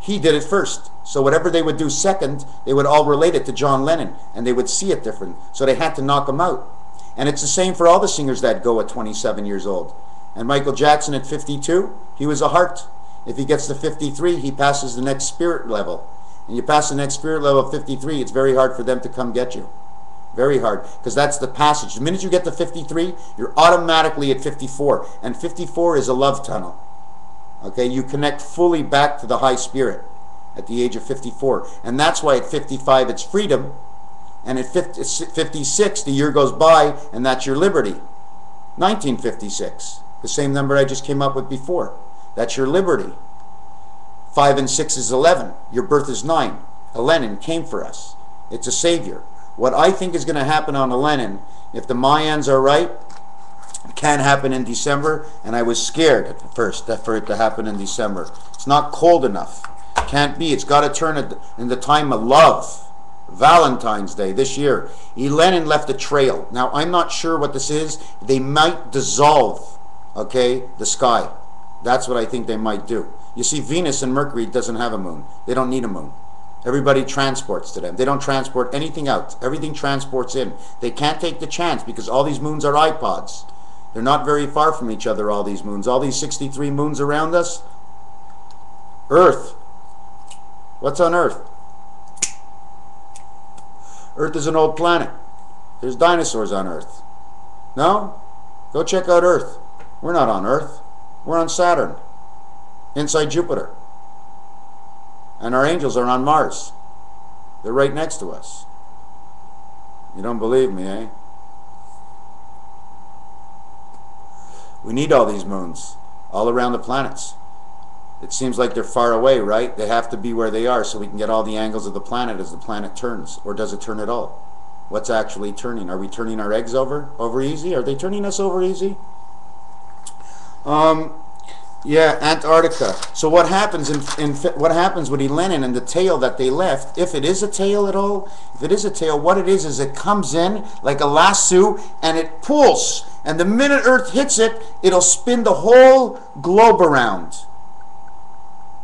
He did it first. So whatever they would do second, they would all relate it to John Lennon, and they would see it different. So they had to knock him out. And it's the same for all the singers that go at 27 years old. And Michael Jackson at 52, he was a heart. If he gets to 53, he passes the next spirit level. And you pass the next spirit level at 53, it's very hard for them to come get you. Very hard, because that's the passage. The minute you get to 53, you're automatically at 54. And 54 is a love tunnel. Okay, you connect fully back to the high spirit at the age of 54. And that's why at 55, it's freedom. And at 56, the year goes by, and that's your liberty. 1956. The same number I just came up with before. That's your liberty. 5 and 6 is 11. Your birth is 9. ELENIN came for us. It's a savior. What I think is going to happen on ELENIN, if the Mayans are right, it can happen in December. And I was scared at first for it to happen in December. It's not cold enough. Can't be. It's got to turn in the time of love. Valentine's Day this year. ELENIN left a trail. Now I'm not sure what this is. They might dissolve. Okay, the sky. That's what I think they might do. You see, Venus and Mercury doesn't have a moon. They don't need a moon. Everybody transports to them. They don't transport anything out. Everything transports in. They can't take the chance because all these moons are iPods. They're not very far from each other, all these moons. All these 63 moons around us. Earth. What's on Earth? Earth is an old planet. There's dinosaurs on Earth. No? Go check out Earth. We're not on Earth. We're on Saturn, inside Jupiter. And our angels are on Mars. They're right next to us. You don't believe me, eh? We need all these moons all around the planets. It seems like they're far away, right? They have to be where they are so we can get all the angles of the planet as the planet turns. Or does it turn at all? What's actually turning? Are we turning our eggs over easy? Are they turning us over easy? Yeah, Antarctica. So what happens in what happens with ELENIN and the tail that they left, if it is a tail at all, if it is a tail, what it is it comes in like a lasso and it pulls. And the minute Earth hits it, it'll spin the whole globe around.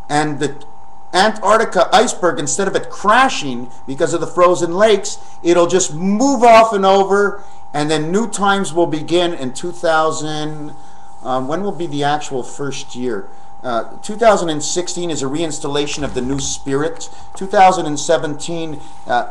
And the Antarctica iceberg, instead of it crashing because of the frozen lakes, it'll just move off and over, and then new times will begin in 2000. When will be the actual first year? 2016 is a reinstallation of the new spirit. 2017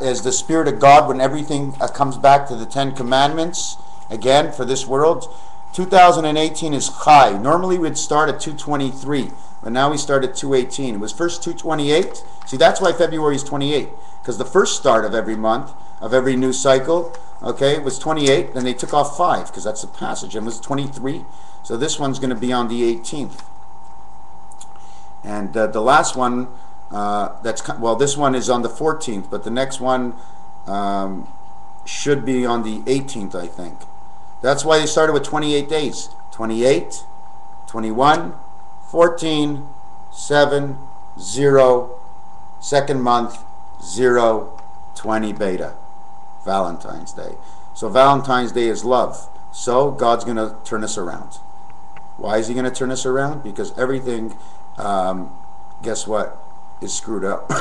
is the spirit of God when everything comes back to the 10 commandments again for this world. 2018 is Chai. Normally we'd start at 223, but now we start at 218. It was first 228. See, that's why February is 28, because the first start of every month, of every new cycle, okay, it was 28, then they took off 5, because that's the passage, and it was 23. So this one's going to be on the 18th. And the last one, well, this one is on the 14th, but the next one should be on the 18th, I think. That's why they started with 28 days. 28, 21, 14, 7, 0, second month, 0, 20 beta, Valentine's Day. So Valentine's Day is love. So God's going to turn us around. Why is he going to turn us around? Because everything, guess what, is screwed up.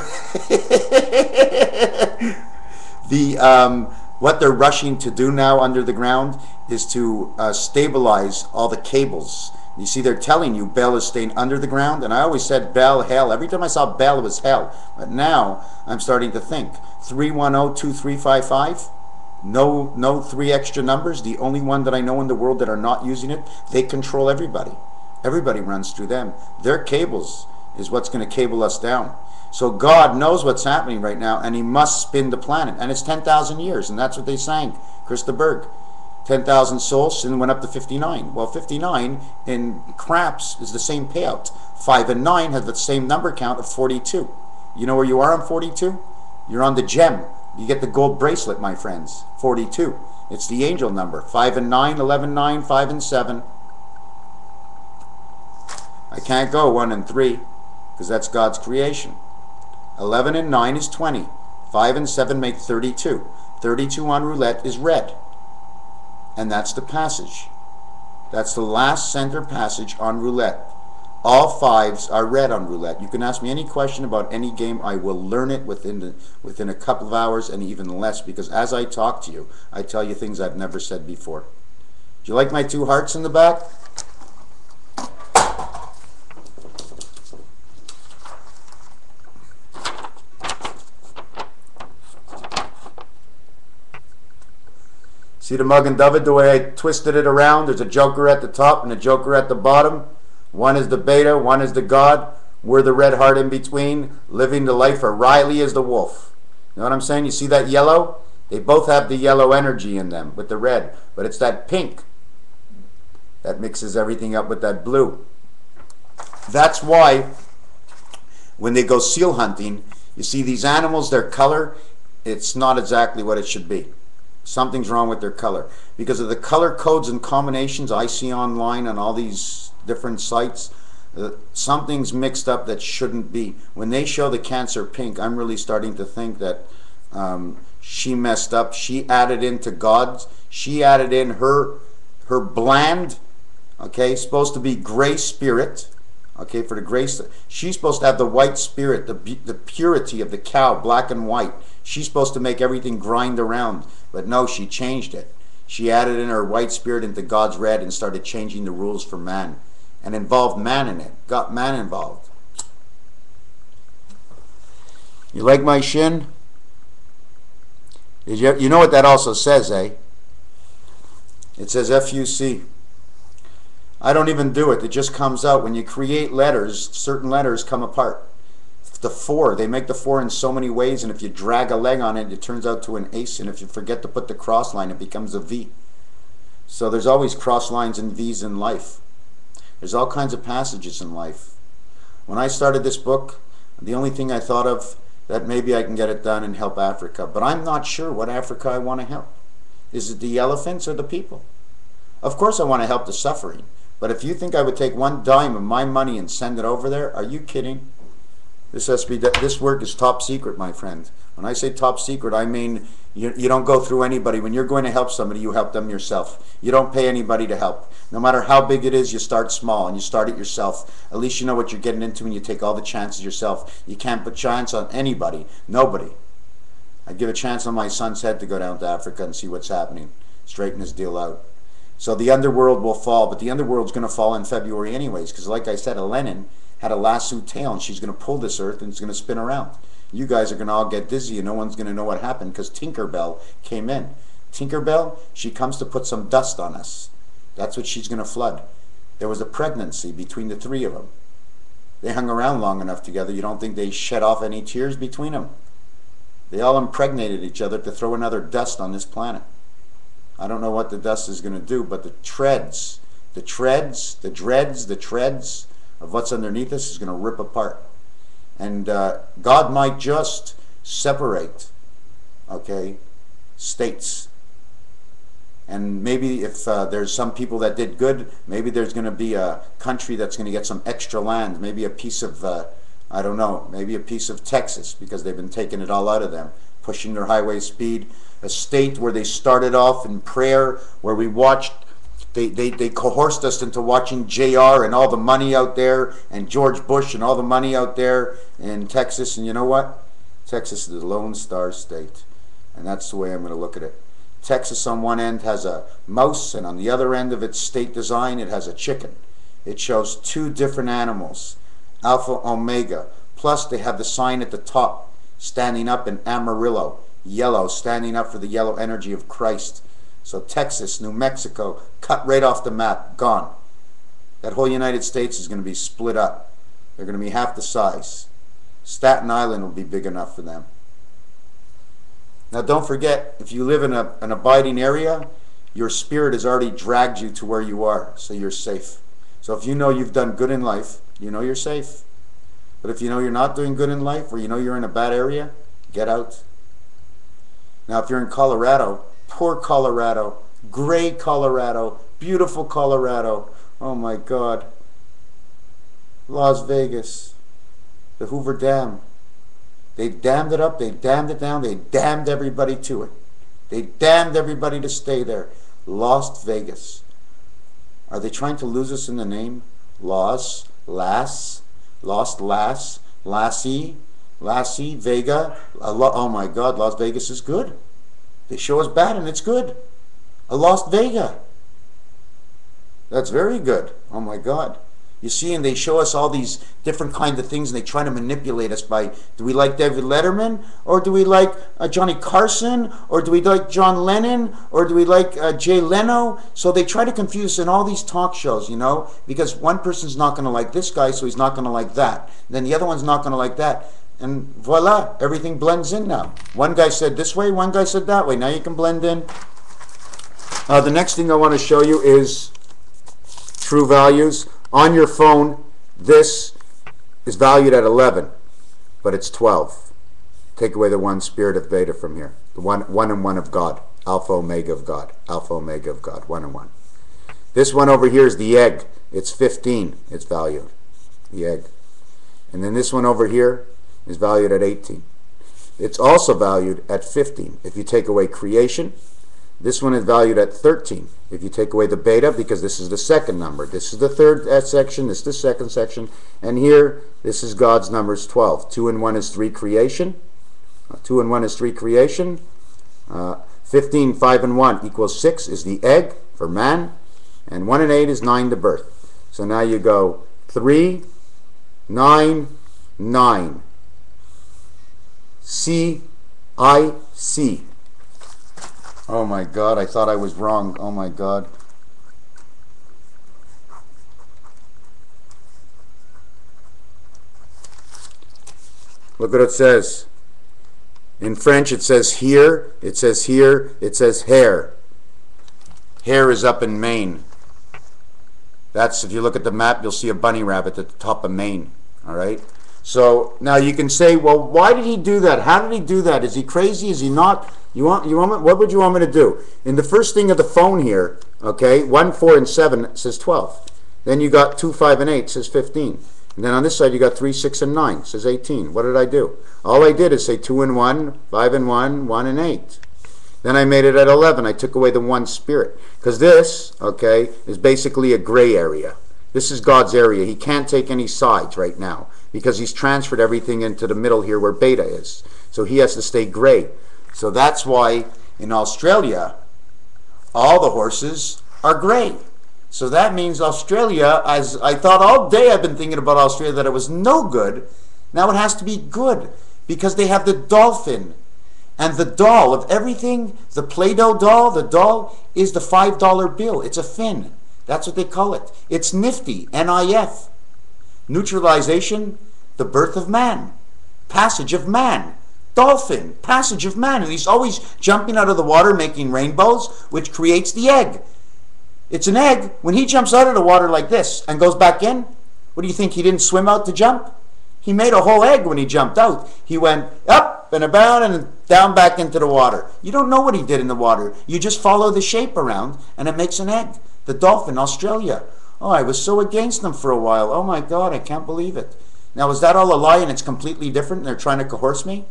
What they're rushing to do now under the ground is to stabilize all the cables. You see, they're telling you Bell is staying under the ground, and I always said Bell, hell. Every time I saw Bell, it was hell. But now I'm starting to think 3102355. No three extra numbers. The only one that I know in the world that are not using it. They control everybody. Everybody runs through them. Their cables is what's going to cable us down. So God knows what's happening right now, and he must spin the planet. And it's 10,000 years, and that's what they sang, Christa Berg. 10,000 souls, and went up to 59. Well, 59 in craps is the same payout. 5 and 9 have the same number count of 42. You know where you are on 42? You're on the gem. You get the gold bracelet, my friends, 42. It's the angel number, 5 and 9, 11, 9, 5 and 7. I can't go 1 and 3, because that's God's creation. 11 and 9 is 20. 5 and 7 make 32. 32 on roulette is red. And that's the passage. That's the last center passage on roulette. All fives are red on roulette. You can ask me any question about any game. I will learn it within a couple of hours, and even less, because as I talk to you, I tell you things I've never said before. Do you like my two hearts in the back? See the mug and David, the way I twisted it around? There's a joker at the top and a joker at the bottom. One is the beta, one is the God. We're the red heart in between, living the life of Riley is the wolf. You know what I'm saying? You see that yellow? They both have the yellow energy in them with the red, but it's that pink that mixes everything up with that blue. That's why when they go seal hunting, you see these animals, their color, it's not exactly what it should be. Something's wrong with their color. Because of the color codes and combinations I see online on all these different sites, something's mixed up that shouldn't be. When they show the Cancer pink, I'm really starting to think that she messed up. She added in to God's. She added in her bland, okay, supposed to be gray spirit, okay, for the grace. She's supposed to have the white spirit, the purity of the cow, black and white. She's supposed to make everything grind around, but no, she changed it. She added in her white spirit into God's red and started changing the rules for man, and involved man in it, got man involved. You like my shin? You know what that also says, eh? It says FUC. I don't even do it. It just comes out. When you create letters, certain letters come apart. The four, they make the four in so many ways, and if you drag a leg on it, it turns out to an ace, and if you forget to put the cross line, it becomes a V. So there's always cross lines and V's in life. There's all kinds of passages in life. When I started this book, the only thing I thought of that maybe I can get it done and help Africa, but I'm not sure what Africa I want to help. Is it the elephants or the people? Of course I want to help the suffering, but if you think I would take one dime of my money and send it over there, are you kidding? This work is top secret, my friend. When I say top secret, I mean you don't go through anybody. When you're going to help somebody, you help them yourself. You don't pay anybody to help. No matter how big it is, you start small and you start it yourself. At least you know what you're getting into and you take all the chances yourself. You can't put chance on anybody, nobody. I'd give a chance on my son's head to go down to Africa and see what's happening, straighten his deal out. So the underworld will fall, but the underworld's going to fall in February anyways, because like I said, ELENIN had a lasso tail, and she's going to pull this earth, and it's going to spin around. You guys are going to all get dizzy, and no one's going to know what happened, because Tinkerbell came in. Tinkerbell, she comes to put some dust on us. That's what she's going to flood. There was a pregnancy between the three of them. They hung around long enough together. You don't think they shed off any tears between them? They all impregnated each other to throw another dust on this planet. I don't know what the dust is going to do, but the dreads of what's underneath us is going to rip apart, and God might just separate, okay, states. And maybe if there's some people that did good, maybe there's going to be a country that's going to get some extra land, maybe a piece of, I don't know, maybe a piece of Texas, because they've been taking it all out of them, pushing their highway speed. A state where they started off in prayer, where we watched, they coerced us into watching JR and all the money out there, and George Bush and all the money out there in Texas. And you know what? Texas is the Lone Star State. And that's the way I'm going to look at it. Texas on one end has a mouse, and on the other end of its state design it has a chicken. It shows two different animals, Alpha Omega, plus they have the sign at the top standing up in Amarillo, yellow, standing up for the yellow energy of Christ. So Texas, New Mexico, cut right off the map, gone. That whole United States is going to be split up. They're going to be half the size. Staten Island will be big enough for them. Now don't forget, if you live in an abiding area, your spirit has already dragged you to where you are, so you're safe. So if you know you've done good in life, you know you're safe. But if you know you're not doing good in life, or you know you're in a bad area, get out. Now if you're in Colorado, poor Colorado, gray Colorado, beautiful Colorado, oh my God, Las Vegas, the Hoover Dam. They dammed it up, they dammed it down, they damned everybody to it. They damned everybody to stay there. Las Vegas. Are they trying to lose us in the name? Las, Lass, Lost Lass, Lassie, Lassie, Vega. Oh my God, Las Vegas is good. They show us bad and it's good. A Lost Vega. That's very good. Oh my God. You see, and they show us all these different kinds of things, and they try to manipulate us by, do we like David Letterman, or do we like Johnny Carson, or do we like John Lennon, or do we like Jay Leno? So they try to confuse us in all these talk shows, you know, because one person's not going to like this guy, so he's not going to like that. And then the other one's not going to like that. And voila, everything blends in now. One guy said this way, one guy said that way. Now you can blend in. The next thing I want to show you is true values. On your phone, this is valued at 11, but it's 12. Take away the one spirit of beta from here. The one and one of God. Alpha, Omega of God. Alpha, Omega of God. One and one. This one over here is the egg. It's 15. It's valued. The egg. And then this one over here is valued at 18. It's also valued at 15. If you take away creation, this one is valued at 13. If you take away the beta, because this is the second number, this is the third section, this is the second section, and here, this is God's numbers 12. 2 and 1 is 3 creation. 2 and 1 is 3 creation. 15, 5 and 1 equals 6 is the egg for man, and 1 and 8 is 9 to birth. So now you go 3, 9, 9. C, I, C. Oh my God, I thought I was wrong. Oh my God. Look what it says. In French it says here, it says here, it says hair. Hair is up in Maine. That's, if you look at the map, you'll see a bunny rabbit at the top of Maine. All right? So now you can say, well, why did he do that? How did he do that? Is he crazy? Is he not? What would you want me to do? In the first thing of the phone here, okay, 1, 4, and 7 says 12. Then you got 2, 5, and 8 says 15. And then on this side you got 3, 6, and 9 says 18. What did I do? All I did is say 2 and 1, 5 and 1, 1 and 8. Then I made it at 11. I took away the one spirit. Because this, okay, is basically a gray area. This is God's area. He can't take any sides right now because he's transferred everything into the middle here where beta is. So he has to stay gray. So that's why in Australia, all the horses are gray. So that means Australia, as I thought all day I've been thinking about Australia, that it was no good. Now it has to be good because they have the dolphin. And the doll of everything, the Play-Doh doll, the doll is the $5 bill. It's a fin. That's what they call it. It's nifty, NIF. Neutralization, the birth of man. Passage of man. Dolphin, passage of man. And he's always jumping out of the water making rainbows, which creates the egg. It's an egg. When he jumps out of the water like this and goes back in, what do you think? He didn't swim out to jump? He made a whole egg when he jumped out. He went up, up and about and down back into the water. You don't know what he did in the water. You just follow the shape around and it makes an egg. The dolphin, Australia. Oh, I was so against them for a while. Oh my God, I can't believe it. Now, is that all a lie and it's completely different and they're trying to coerce me?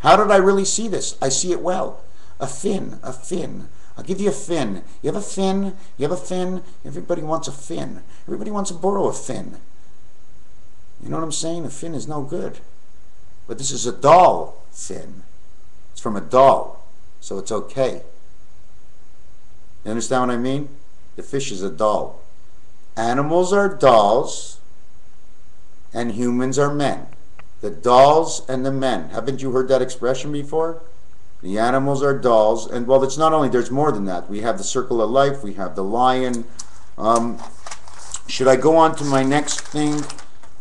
How did I really see this? I see it well. A fin, a fin. I'll give you a fin. You have a fin, you have a fin. Everybody wants a fin. Everybody wants to borrow a fin. You know what I'm saying? A fin is no good. But this is a doll fin. It's from a doll, so it's okay. You understand what I mean? The fish is a doll. Animals are dolls and humans are men. The dolls and the men. Haven't you heard that expression before? The animals are dolls, and well, it's not only, there's more than that. We have the circle of life, we have the lion. Should I go on to my next thing?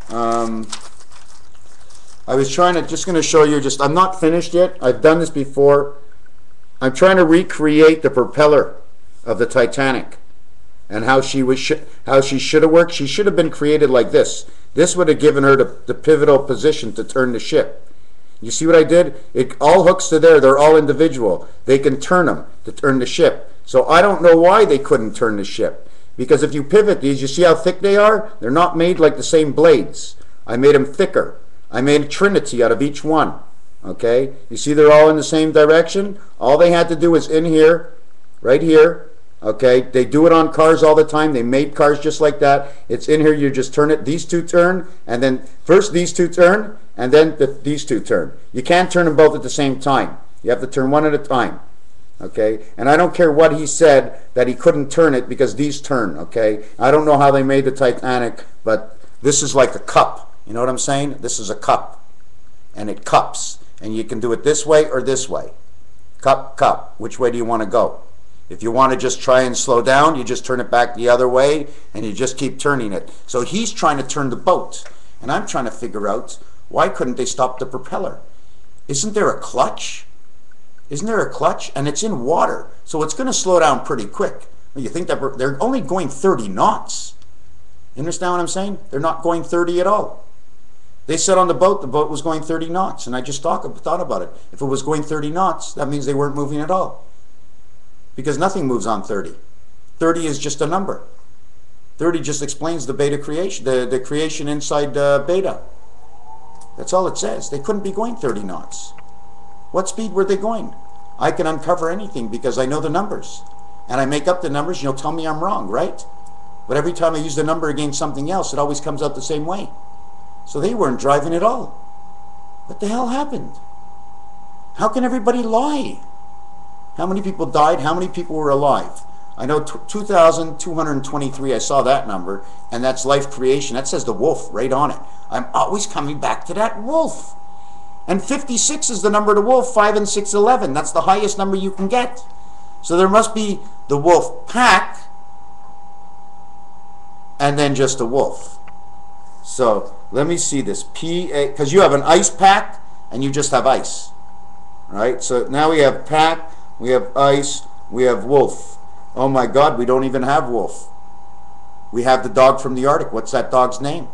I was trying to, just going to show you, just, I'm not finished yet. I've done this before. I'm trying to recreate the propeller of the Titanic and how she was, how she should have worked. She should have been created like this. This would have given her the pivotal position to turn the ship. You see what I did? It all hooks to there. They're all individual. They can turn them to turn the ship. So I don't know why they couldn't turn the ship. Because if you pivot these, you see how thick they are? They're not made like the same blades. I made them thicker. I made a trinity out of each one. Okay? You see they're all in the same direction? All they had to do was in here, right here. Okay? They do it on cars all the time. They made cars just like that. It's in here. You just turn it. These two turn. And then first these two turn. And then these two turn. You can't turn them both at the same time. You have to turn one at a time. Okay? And I don't care what he said that he couldn't turn it because these turn. Okay? I don't know how they made the Titanic, but this is like a cup. You know what I'm saying? This is a cup. And it cups. And you can do it this way or this way. Cup, cup. Which way do you want to go? If you want to just try and slow down, you just turn it back the other way and you just keep turning it. So he's trying to turn the boat. And I'm trying to figure out, why couldn't they stop the propeller? Isn't there a clutch? Isn't there a clutch? And it's in water, so it's going to slow down pretty quick. You think that they're only going 30 knots. You understand what I'm saying? They're not going 30 at all. They said on the boat was going 30 knots, and I just thought about it. If it was going 30 knots, that means they weren't moving at all. Because nothing moves on 30. 30 is just a number. 30 just explains the beta creation, the creation inside beta. That's all it says. They couldn't be going 30 knots. What speed were they going? I can uncover anything because I know the numbers. And I make up the numbers and you'll tell me I'm wrong, right? But every time I use the number against something else, it always comes out the same way. So they weren't driving at all. What the hell happened? How can everybody lie? How many people died? How many people were alive? I know 2,223, I saw that number, and that's life creation. That says the wolf right on it. I'm always coming back to that wolf. And 56 is the number of the wolf, 5 and 6, 11. That's the highest number you can get. So there must be the wolf pack, and then just a wolf. So let me see this. Because you have an ice pack, and you just have ice. Right? So now we have pack, we have ice, we have wolf. Oh my God, we don't even have wolf. We have the dog from the Arctic. What's that dog's name?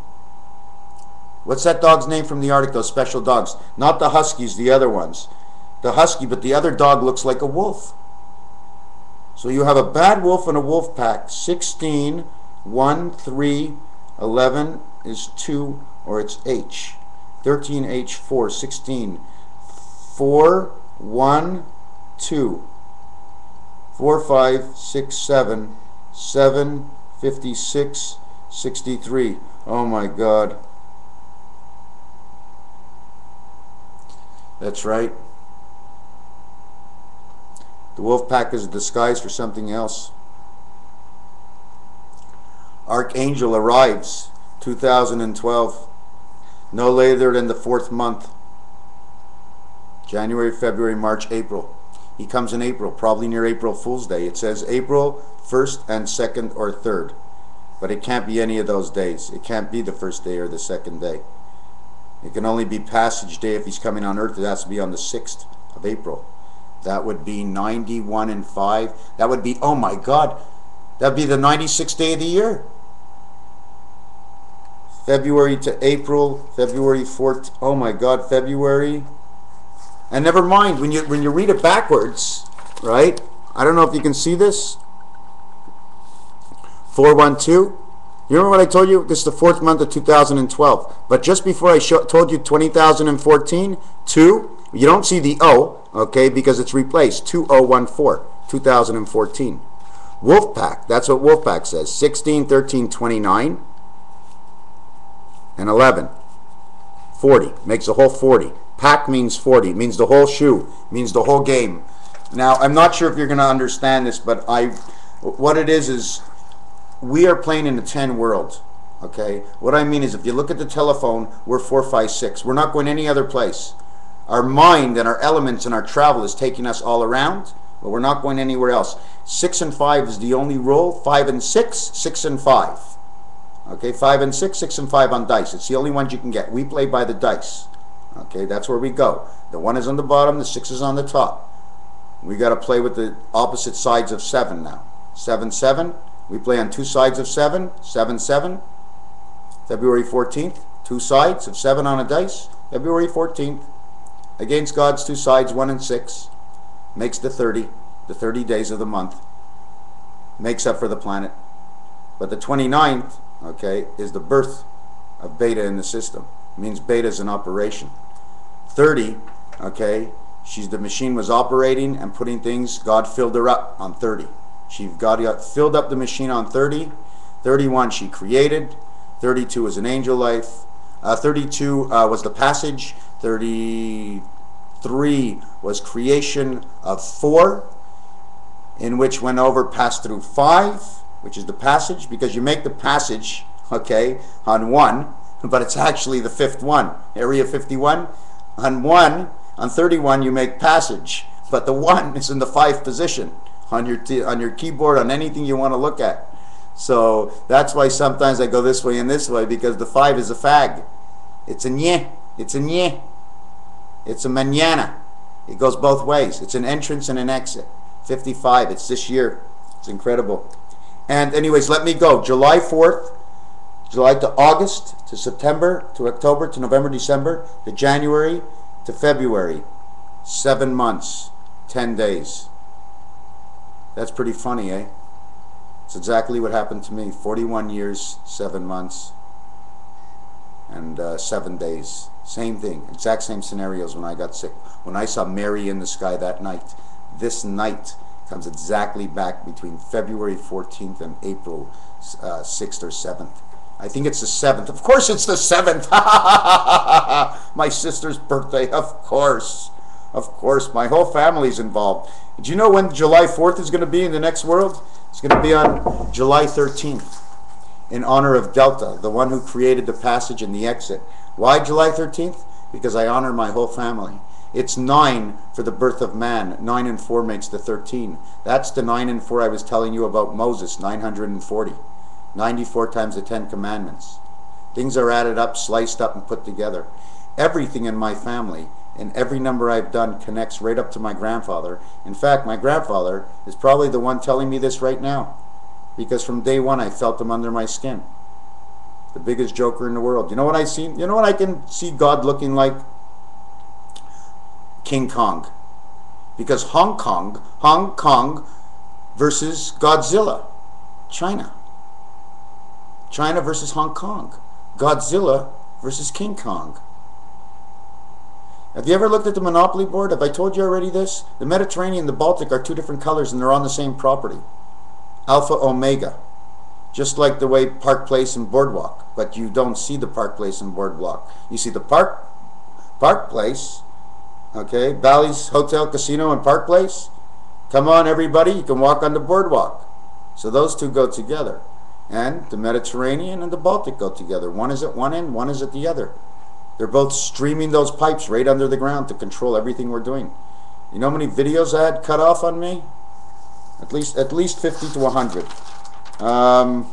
What's that dog's name from the Arctic, those special dogs? Not the huskies, the other ones. The husky, but the other dog looks like a wolf. So you have a bad wolf and a wolf pack. 16, 1, 3, 11 is 2, or it's H. 13, H, 4, 16. 4, 1, 2. 4, 5, 6, 7, 56, 63. Oh my God. That's right. The wolf pack is a disguise for something else. Archangel arrives, 2012. No later than the 4th month. January, February, March, April. He comes in April, probably near April Fool's Day. It says April 1st and 2nd or 3rd. But it can't be any of those days. It can't be the first day or the second day. It can only be passage day if he's coming on Earth. It has to be on the 6th of April. That would be 91 and 5. That would be, oh my God, that would be the 96th day of the year. February to April, February 4th, oh my God, February And never mind, when you read it backwards, right? I don't know if you can see this. 412. You remember what I told you? This is the fourth month of 2012. But just before I told you 20,014, 2, you don't see the O, okay, because it's replaced. 2014, 2014. Wolfpack, that's what Wolfpack says. 16, 13, 29, and 11. 40, makes the whole 40. Pack means 40, means the whole shoe, means the whole game. Now, I'm not sure if you're going to understand this, but what it is we are playing in a 10 world, okay? What I mean is, if you look at the telephone, we're 4, 5, 6. We're not going any other place. Our mind and our elements and our travel is taking us all around, but we're not going anywhere else. 6 and 5 is the only rule. 5 and 6, 6 and 5. Okay, 5 and 6, 6 and 5 on dice. It's the only ones you can get. We play by the dice. Okay, that's where we go. The 1 is on the bottom, the 6 is on the top. We got to play with the opposite sides of 7 now. 7, 7. We play on two sides of 7, 7, 7, February 14th, two sides of 7 on a dice, February 14th, against God's two sides, 1 and 6, makes the 30 days of the month, makes up for the planet. But the 29th, okay, is the birth of Beta in the system, it means Beta is in operation. 30, okay, the machine was operating and putting things, God filled her up on 30. God filled up the machine on 30. 31 she created. 32 was an angel life. 32 was the passage. 33 was creation of 4, in which went over, passed through 5, which is the passage, because you make the passage, okay, on 1, but it's actually the 5th one, area 51. On 1, on 31 you make passage, but the 1 is in the 5th position. On your keyboard, on anything you want to look at. So that's why sometimes I go this way and this way, because the 5 is a fag. It's a nye. It's a nye. It's a manana. It goes both ways. It's an entrance and an exit. 55. It's this year. It's incredible. And anyways, let me go. July 4th, July to August, to September, to October, to November, December, to January, to February. 7 months, 10 days. That's pretty funny, eh? It's exactly what happened to me. 41 years, 7 months, and 7 days. Same thing, exact same scenarios when I got sick. When I saw Mary in the sky that night, this night comes exactly back between February 14th and April 6th or 7th. I think it's the 7th. Of course it's the 7th. My sister's birthday, of course. Of course, my whole family's involved. Do you know when July 4th is going to be in the next world? It's going to be on July 13th in honor of Delta, the one who created the passage and the exit. Why July 13th? Because I honor my whole family. It's 9 for the birth of man. 9 and 4 makes the 13. That's the 9 and 4 I was telling you about Moses, 940. 94 times the 10 commandments. Things are added up, sliced up, and put together. Everything in my family and every number I've done connects right up to my grandfather. In fact, my grandfather is probably the one telling me this right now, because from day one I felt him under my skin. The biggest joker in the world. You know what I see? You know what I can see God looking like? King Kong. Because Hong Kong versus Godzilla. China. China versus Hong Kong. Godzilla versus King Kong. Have you ever looked at the Monopoly board? Have I told you already this? The Mediterranean and the Baltic are two different colors, and they're on the same property. Alpha Omega. Just like the way Park Place and Boardwalk. But you don't see the Park Place and Boardwalk. You see the Park Place, okay, Bally's Hotel, Casino, and Park Place. Come on, everybody, you can walk on the Boardwalk. So those two go together. And the Mediterranean and the Baltic go together. One is at one end, one is at the other. They're both streaming those pipes right under the ground to control everything we're doing. You know how many videos I had cut off on me? At least 50 to 100. And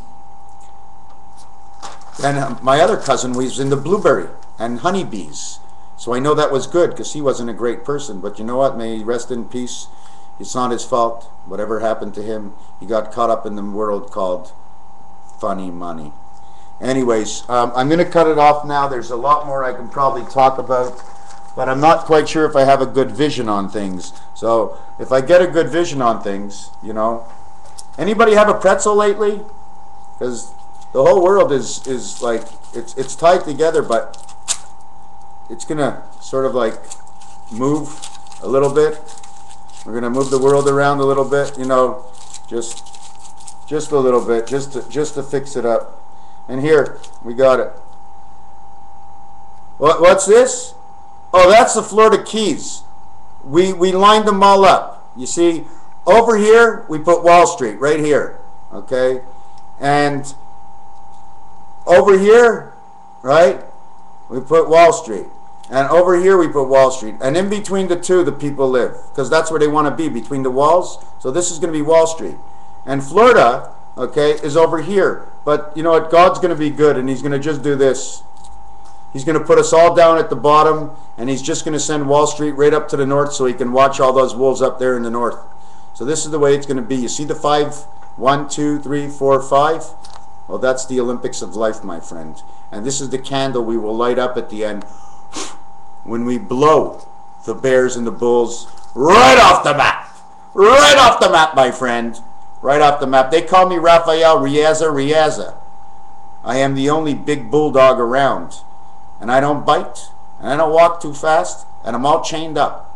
my other cousin was in the blueberry and honeybees. So I know that was good, because he wasn't a great person. But you know what? May he rest in peace. It's not his fault. Whatever happened to him, he got caught up in the world called funny money. Anyways, I'm going to cut it off now. There's a lot more I can probably talk about. but I'm not quite sure if I have a good vision on things. So if I get a good vision on things, you know. Anybody have a pretzel lately? Because the whole world is like, it's tied together, but it's gonna sort of like move a little bit. We're gonna move the world around a little bit, you know, just a little bit, just to fix it up. And here we got it. What's this? Oh, that's the Florida Keys. We lined them all up. You see, over here we put Wall Street right here, okay, and over here, right, we put Wall Street, and over here we put Wall Street, and in between the two the people live, because that's where they want to be, between the walls. So this is going to be Wall Street, and Florida, okay, is over here. But you know what, God's going to be good, and he's going to just do this. He's going to put us all down at the bottom, and he's just going to send Wall Street right up to the north so he can watch all those wolves up there in the north. So this is the way it's going to be. You see the 5, 1, 2, 3, 4, 5? Well, that's the Olympics of life, my friend. And this is the candle we will light up at the end when we blow the bears and the bulls right off the map. Right off the map, my friend. Right off the map. They call me Rafael Riaza. I am the only big bulldog around. And I don't bite. And I don't walk too fast. And I'm all chained up.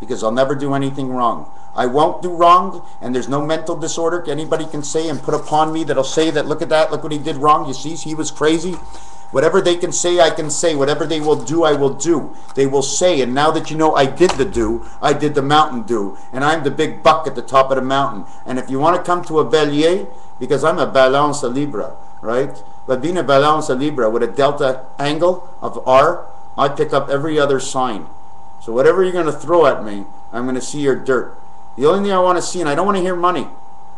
Because I'll never do anything wrong. I won't do wrong, and there's no mental disorder anybody can say and put upon me that'll say that, look at that, look what he did wrong, you see, he was crazy. Whatever they can say, whatever they will do, I will do. They will say, and now that you know I did the do, I did the mountain do, and I'm the big buck at the top of the mountain. And if you want to come to a Bélier, because I'm a Balance Libra, right? But being a Balance Libra with a delta angle of R, I pick up every other sign. So whatever you're going to throw at me, I'm going to see your dirt. The only thing I want to see, and I don't want to hear money.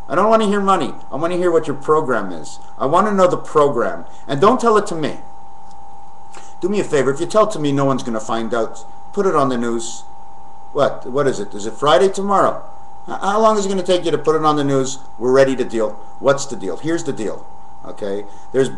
I don't want to hear money. I want to hear what your program is. I want to know the program. And don't tell it to me. Do me a favor. If you tell it to me, no one's going to find out. Put it on the news. What is it? Is it Friday tomorrow? How long is it going to take you to put it on the news? We're ready to deal. What's the deal? Here's the deal. Okay? There's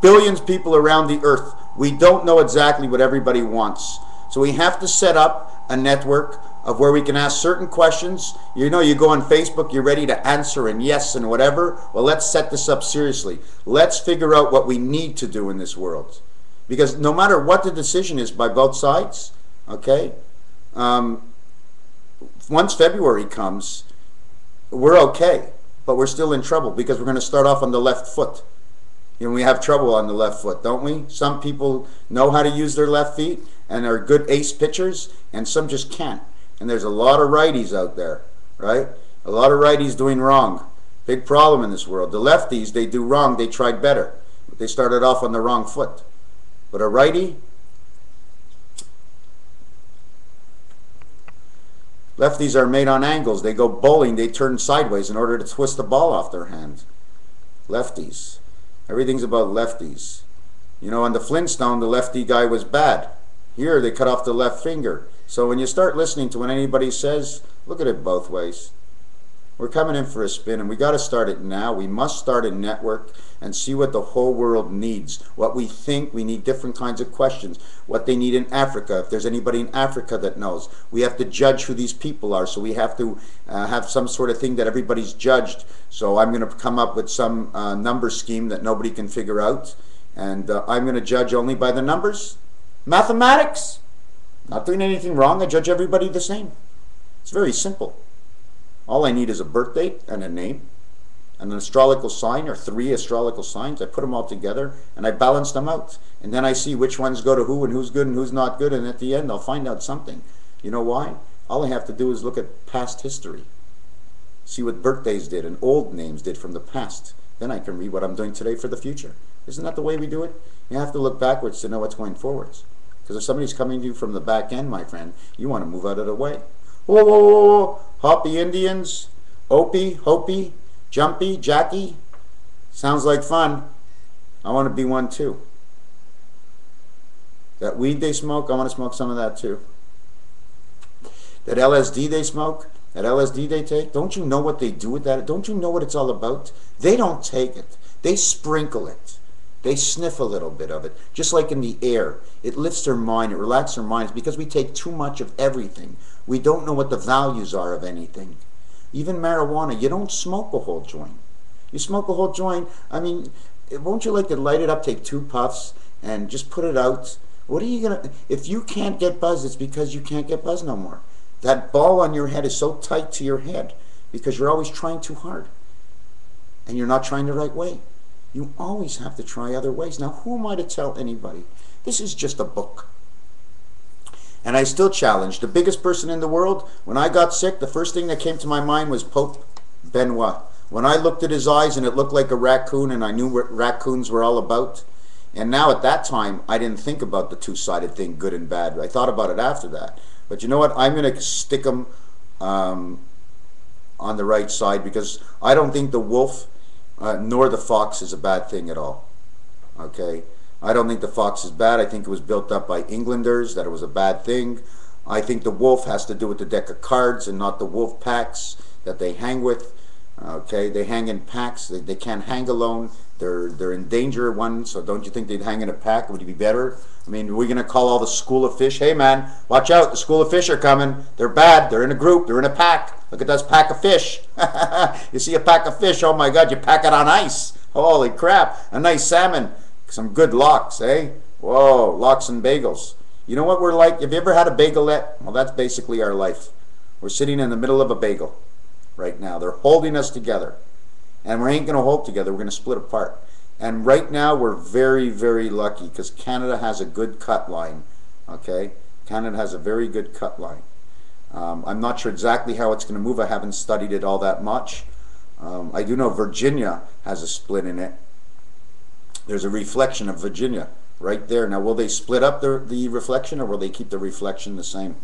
billions of people around the earth. We don't know exactly what everybody wants. So we have to set up a network of where we can ask certain questions. You know, you go on Facebook, you're ready to answer and yes and whatever. Well, let's set this up seriously. Let's figure out what we need to do in this world. Because no matter what the decision is by both sides, okay, once February comes, we're okay, but we're still in trouble because we're going to start off on the left foot. And we have trouble on the left foot, don't we? Some people know how to use their left feet and are good ace pitchers, and some just can't. And there's a lot of righties out there, right? A lot of righties doing wrong. Big problem in this world. The lefties, they do wrong, they tried better. But they started off on the wrong foot. But a righty, lefties are made on angles. They go bowling, they turn sideways in order to twist the ball off their hand. Lefties. Everything's about lefties. You know, on the Flintstone, the lefty guy was bad. Here, they cut off the left finger. So when you start listening to what anybody says, look at it both ways. We're coming in for a spin, and we got to start it now. We must start a network and see what the whole world needs, what we think. We need different kinds of questions, what they need in Africa, if there's anybody in Africa that knows. We have to judge who these people are, so we have to have some sort of thing that everybody's judged. So I'm going to come up with some number scheme that nobody can figure out, and I'm going to judge only by the numbers. Mathematics? Not doing anything wrong. I judge everybody the same. It's very simple. All I need is a birth date and a name and an astrological sign, or 3 astrological signs. I put them all together and I balance them out. And then I see which ones go to who and who's good and who's not good. And at the end, I'll find out something. You know why? All I have to do is look at past history. See what birthdays did and old names did from the past. Then I can read what I'm doing today for the future. Isn't that the way we do it? You have to look backwards to know what's going forwards. Because if somebody's coming to you from the back end, my friend, you want to move out of the way. Whoa, whoa, whoa, whoa. Hopi Indians, Opie, Hopi, Jumpy, Jackie. Sounds like fun. I want to be one too. That weed they smoke, I want to smoke some of that too. That LSD they smoke, that LSD they take, don't you know what they do with that? Don't you know what it's all about? They don't take it. They sprinkle it. They sniff a little bit of it, just like in the air. It lifts their mind, it relaxes their minds, because we take too much of everything. We don't know what the values are of anything. Even marijuana, you don't smoke a whole joint. You smoke a whole joint, I mean, won't you like to light it up, take 2 puffs, and just put it out? What are you gonna, if you can't get buzzed, it's because you can't get buzzed no more. That ball on your head is so tight to your head because you're always trying too hard and you're not trying the right way. You always have to try other ways. Now, who am I to tell anybody? This is just a book. And I still challenge the biggest person in the world. When I got sick, the first thing that came to my mind was Pope Benoit. When I looked at his eyes and it looked like a raccoon, and I knew what raccoons were all about. And now at that time, I didn't think about the two-sided thing, good and bad. I thought about it after that. But you know what? I'm going to stick them on the right side, because I don't think the wolf nor the fox is a bad thing at all. Okay? I don't think the fox is bad. I think it was built up by Englanders, that it was a bad thing. I think the wolf has to do with the deck of cards and not the wolf packs that they hang with. Okay, they hang in packs. They can't hang alone. They're in danger one. So don't you think they'd hang in a pack? Would it be better? I mean, we're gonna call all the school of fish. Hey man, watch out! The school of fish are coming. They're bad. They're in a group. They're in a pack. Look at this pack of fish. You see a pack of fish? Oh my God! You pack it on ice. Holy crap! A nice salmon, some good lox, eh? Whoa, lox and bagels. You know what we're like? Have you ever had a bagelette? Well, that's basically our life. We're sitting in the middle of a bagel right now. They're holding us together, and we ain't gonna hold together. We're gonna split apart. And right now we're very, very lucky, because Canada has a good cut line. Okay, Canada has a very good cut line. I'm not sure exactly how it's gonna move. I haven't studied it all that much. I do know Virginia has a split in it. There's a reflection of Virginia right there. Now, will they split up the reflection, or will they keep the reflection the same?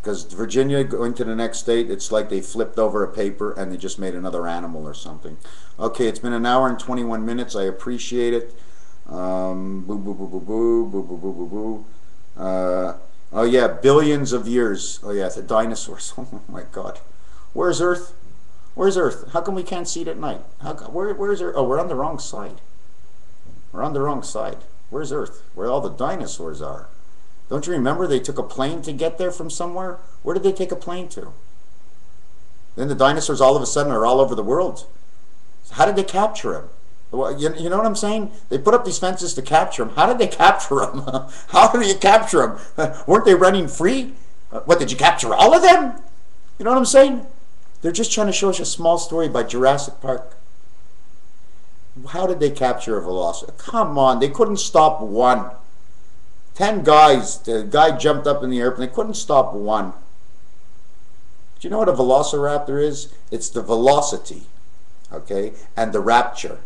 Because Virginia going to the next state, it's like they flipped over a paper and they just made another animal or something. Okay, it's been an hour and 21 minutes. I appreciate it. Oh yeah, billions of years. Oh yeah, the dinosaurs. Oh my God, where's Earth? Where's Earth? How come we can't see it at night? How come, where's Earth? Oh, we're on the wrong side. We're on the wrong side. Where's Earth? Where all the dinosaurs are? Don't you remember they took a plane to get there from somewhere? Where did they take a plane to? Then the dinosaurs all of a sudden are all over the world. How did they capture them? Well, you know what I'm saying? They put up these fences to capture them. How did they capture them? How do you capture them? Weren't they running free? What, did you capture all of them? You know what I'm saying? They're just trying to show us a small story by Jurassic Park. How did they capture a velociraptor? Come on, they couldn't stop one. 10 guys, the guy jumped up in the airplane, couldn't stop one. Do you know what a velociraptor is? It's the velocity, okay, and the rapture.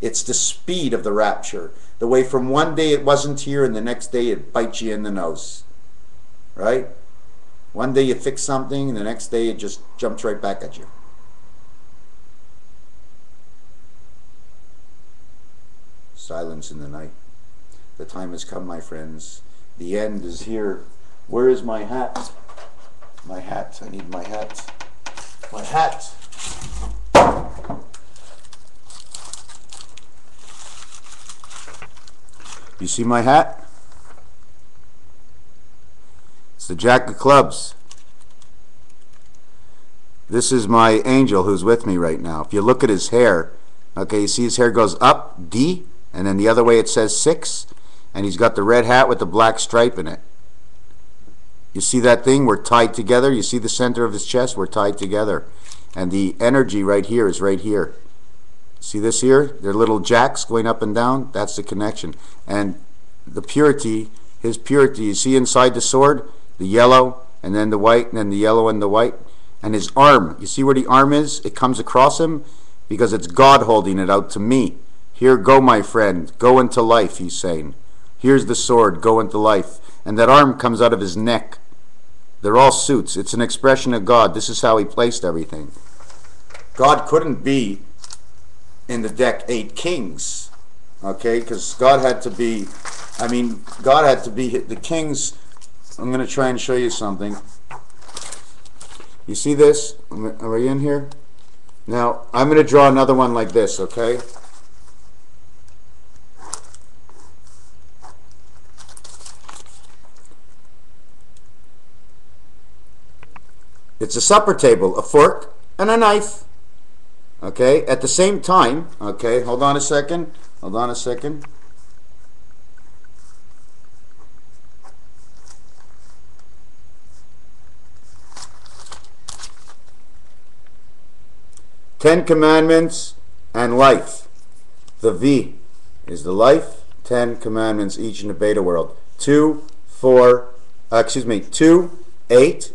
It's the speed of the rapture. The way from one day it wasn't here and the next day it bites you in the nose, right? One day you fix something and the next day it just jumps right back at you. Silence in the night. The time has come, my friends. The end is here. Where is my hat? My hat. I need my hat. My hat. You see my hat? It's the Jack of Clubs. This is my angel who's with me right now. If you look at his hair, okay, you see his hair goes up, D, and then the other way it says 6. And he's got the red hat with the black stripe in it. You see that thing? We're tied together. You see the center of his chest? We're tied together. And the energy right here is right here. See this here? They're little jacks going up and down. That's the connection. And the purity, his purity, you see inside the sword? The yellow, and then the white, and then the yellow and the white. And his arm, you see where the arm is? It comes across him because it's God holding it out to me. Here, go, my friend. Go into life, he's saying. Here's the sword, go into life. And that arm comes out of his neck. They're all suits. It's an expression of God. This is how he placed everything. God couldn't be in the deck 8 kings, okay? Because God had to be, I mean, God had to be the kings. I'm going to try and show you something. You see this? Are we in here? Now, I'm going to draw another one like this, okay? It's a supper table, a fork, and a knife. Okay, at the same time, okay, hold on a second, hold on a second. Ten Commandments and life. The V is the life. 10 commandments each in the beta world. 2, 8.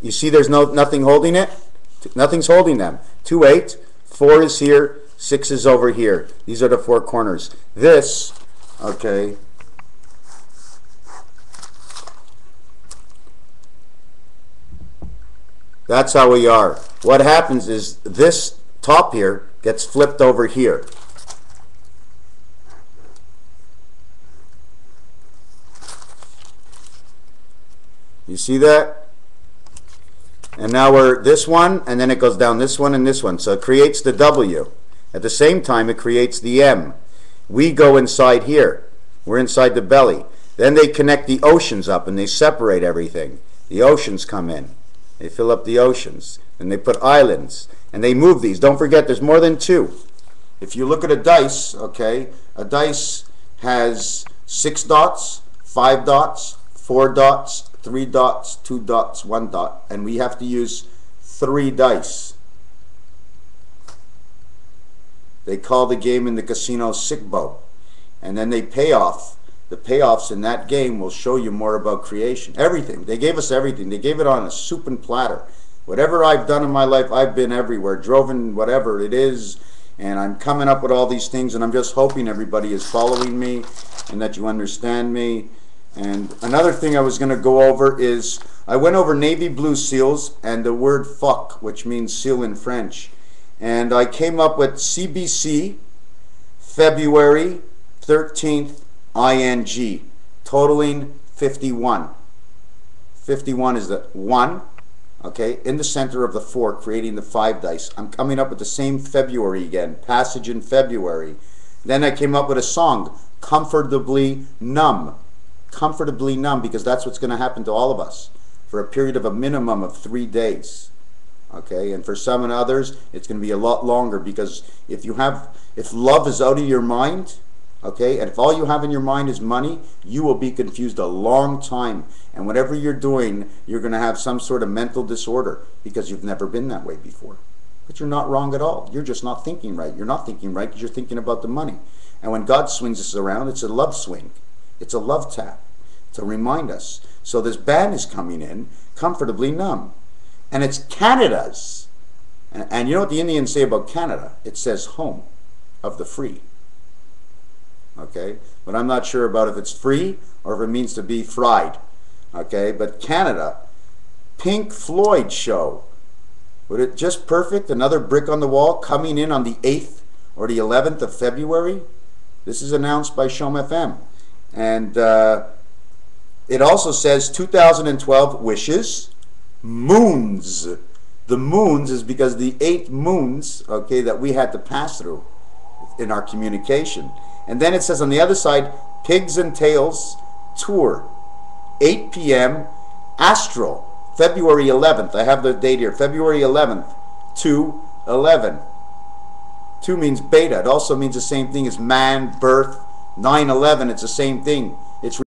You see there's nothing holding it? Nothing's holding them. 2, 8. 4 is here. 6 is over here. These are the four corners. This, okay. That's how we are. What happens is this top here gets flipped over here. You see that? And now we're this one, and then it goes down this one and this one. So it creates the W. At the same time, it creates the M. We go inside here. We're inside the belly. Then they connect the oceans up, and they separate everything. The oceans come in. They fill up the oceans. And they put islands. And they move these. Don't forget, there's more than two. If you look at a dice, okay, a dice has 6 dots, 5 dots, 4 dots, 3 dots, 2 dots, 1 dot, and we have to use 3 dice. They call the game in the casino Sikbo, and then they pay off. The payoffs in that game will show you more about creation. Everything. They gave us everything. They gave it on a soup and platter. Whatever I've done in my life, I've been everywhere, driven whatever it is, and I'm coming up with all these things, and I'm just hoping everybody is following me and that you understand me. And another thing I was going to go over is I went over navy blue seals and the word fuck, which means seal in French. And I came up with CBC, February 13th, ING, totaling 51. 51 is the 1, okay, in the center of the 4, creating the 5 dice. I'm coming up with the same February again, passage in February. Then I came up with a song, Comfortably Numb. Comfortably numb, because that's what's going to happen to all of us for a period of a minimum of 3 days, okay? And for some and others, it's going to be a lot longer, because if love is out of your mind, okay, and if all you have in your mind is money, you will be confused a long time, and whatever you're doing, you're going to have some sort of mental disorder because you've never been that way before. But you're not wrong at all. You're just not thinking right. You're not thinking right because you're thinking about the money. And when God swings us around, it's a love swing. It's a love tap to remind us. So this band is coming in, Comfortably Numb. And it's Canada's. And you know what the Indians say about Canada? It says home of the free. Okay? But I'm not sure about if it's free or if it means to be fried. Okay? But Canada, Pink Floyd show. Would it just perfect? Another brick on the wall coming in on the 8th or the 11th of February? This is announced by CHOM FM. And it also says 2012 wishes, moons. The moons is because the 8 moons, okay, that we had to pass through in our communication. And then it says on the other side, Pigs and Tails tour, 8 p.m. Astral, February 11th. I have the date here, February 11th, 2-11. 2 means beta. It also means the same thing as man, birth, 9/11, it's the same thing.